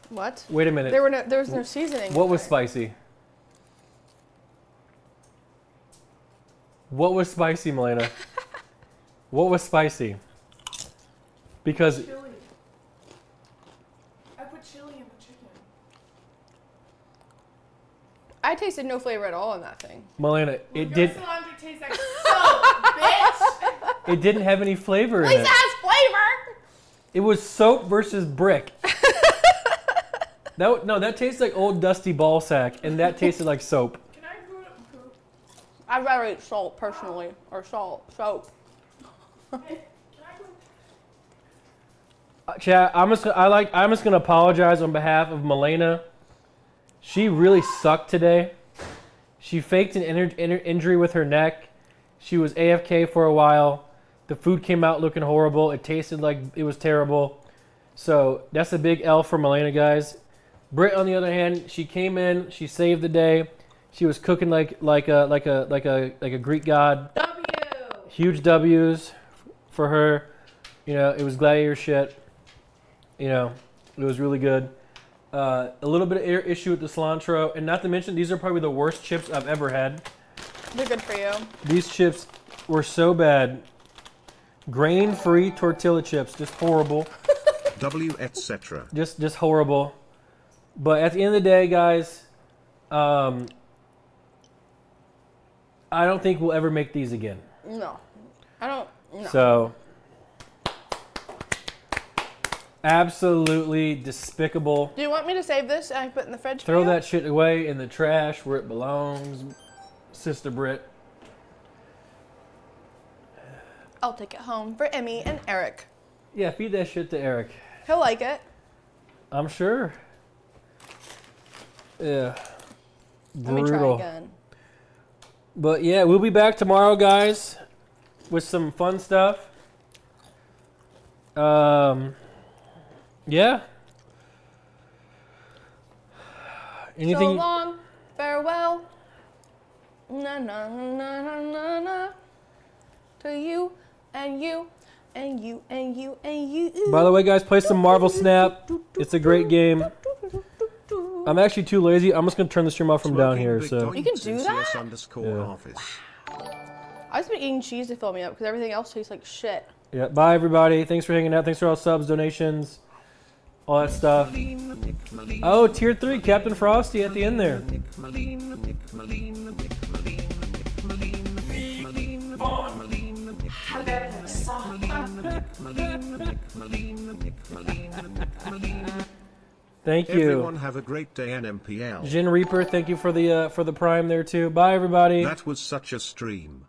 What? Wait a minute. There were no, there was no seasoning. What was spicy? What was spicy, Malena? What was spicy? Because chili. I put chili in the chicken. I tasted no flavor at all in that thing. Malena, it well, did. Your cilantro tastes like soap, bitch. It didn't have any flavor in it. At least it has flavor. It was soap versus brick. That, no, that tastes like old dusty ball sack, and that tasted like soap. Can I put poop? I'd rather eat salt personally, or salt soap. Chat, I'm just I like I'm just gonna apologize on behalf of Malena. She really sucked today. She faked an in in injury with her neck. She was A F K for a while. The food came out looking horrible. It tasted like it was terrible. So that's a big L for Malena, guys. Britt, on the other hand, she came in. She saved the day. She was cooking like like a like a like a like a Greek god. W. Huge W's. For her, you know, it was gladiator shit. You know, it was really good. Uh, a little bit of air issue with the cilantro, and not to mention these are probably the worst chips I've ever had. They're good for you. These chips were so bad. Grain-free tortilla chips, just horrible. W et cetera. Just, just horrible. But at the end of the day, guys, um, I don't think we'll ever make these again. No, I don't. No. So, absolutely despicable. Do you want me to save this and I put it in the fridge? Throw that shit away in the trash where it belongs, Sister Britt. I'll take it home for Emmy and Eric. Yeah, feed that shit to Eric. He'll like it. I'm sure. Yeah. Brutal. Let me try again. But yeah, we'll be back tomorrow, guys, with some fun stuff. Um, yeah. Anything? So long, farewell. Na na na na na na. To you and you and you and you and you. By the way, guys, play some Marvel Snap. It's a great game. I'm actually too lazy. I'm just gonna turn the stream off from down here. So you can do that. Yeah. I've been eating cheese to fill me up because everything else tastes like shit. Yeah, bye everybody. Thanks for hanging out. Thanks for all subs, donations, all that stuff. Oh, tier three, Captain Frosty at the end there. Thank you. Everyone have a great day, N M P L. Jin Reaper, thank you for the uh, for the prime there too. Bye everybody. That was such a stream.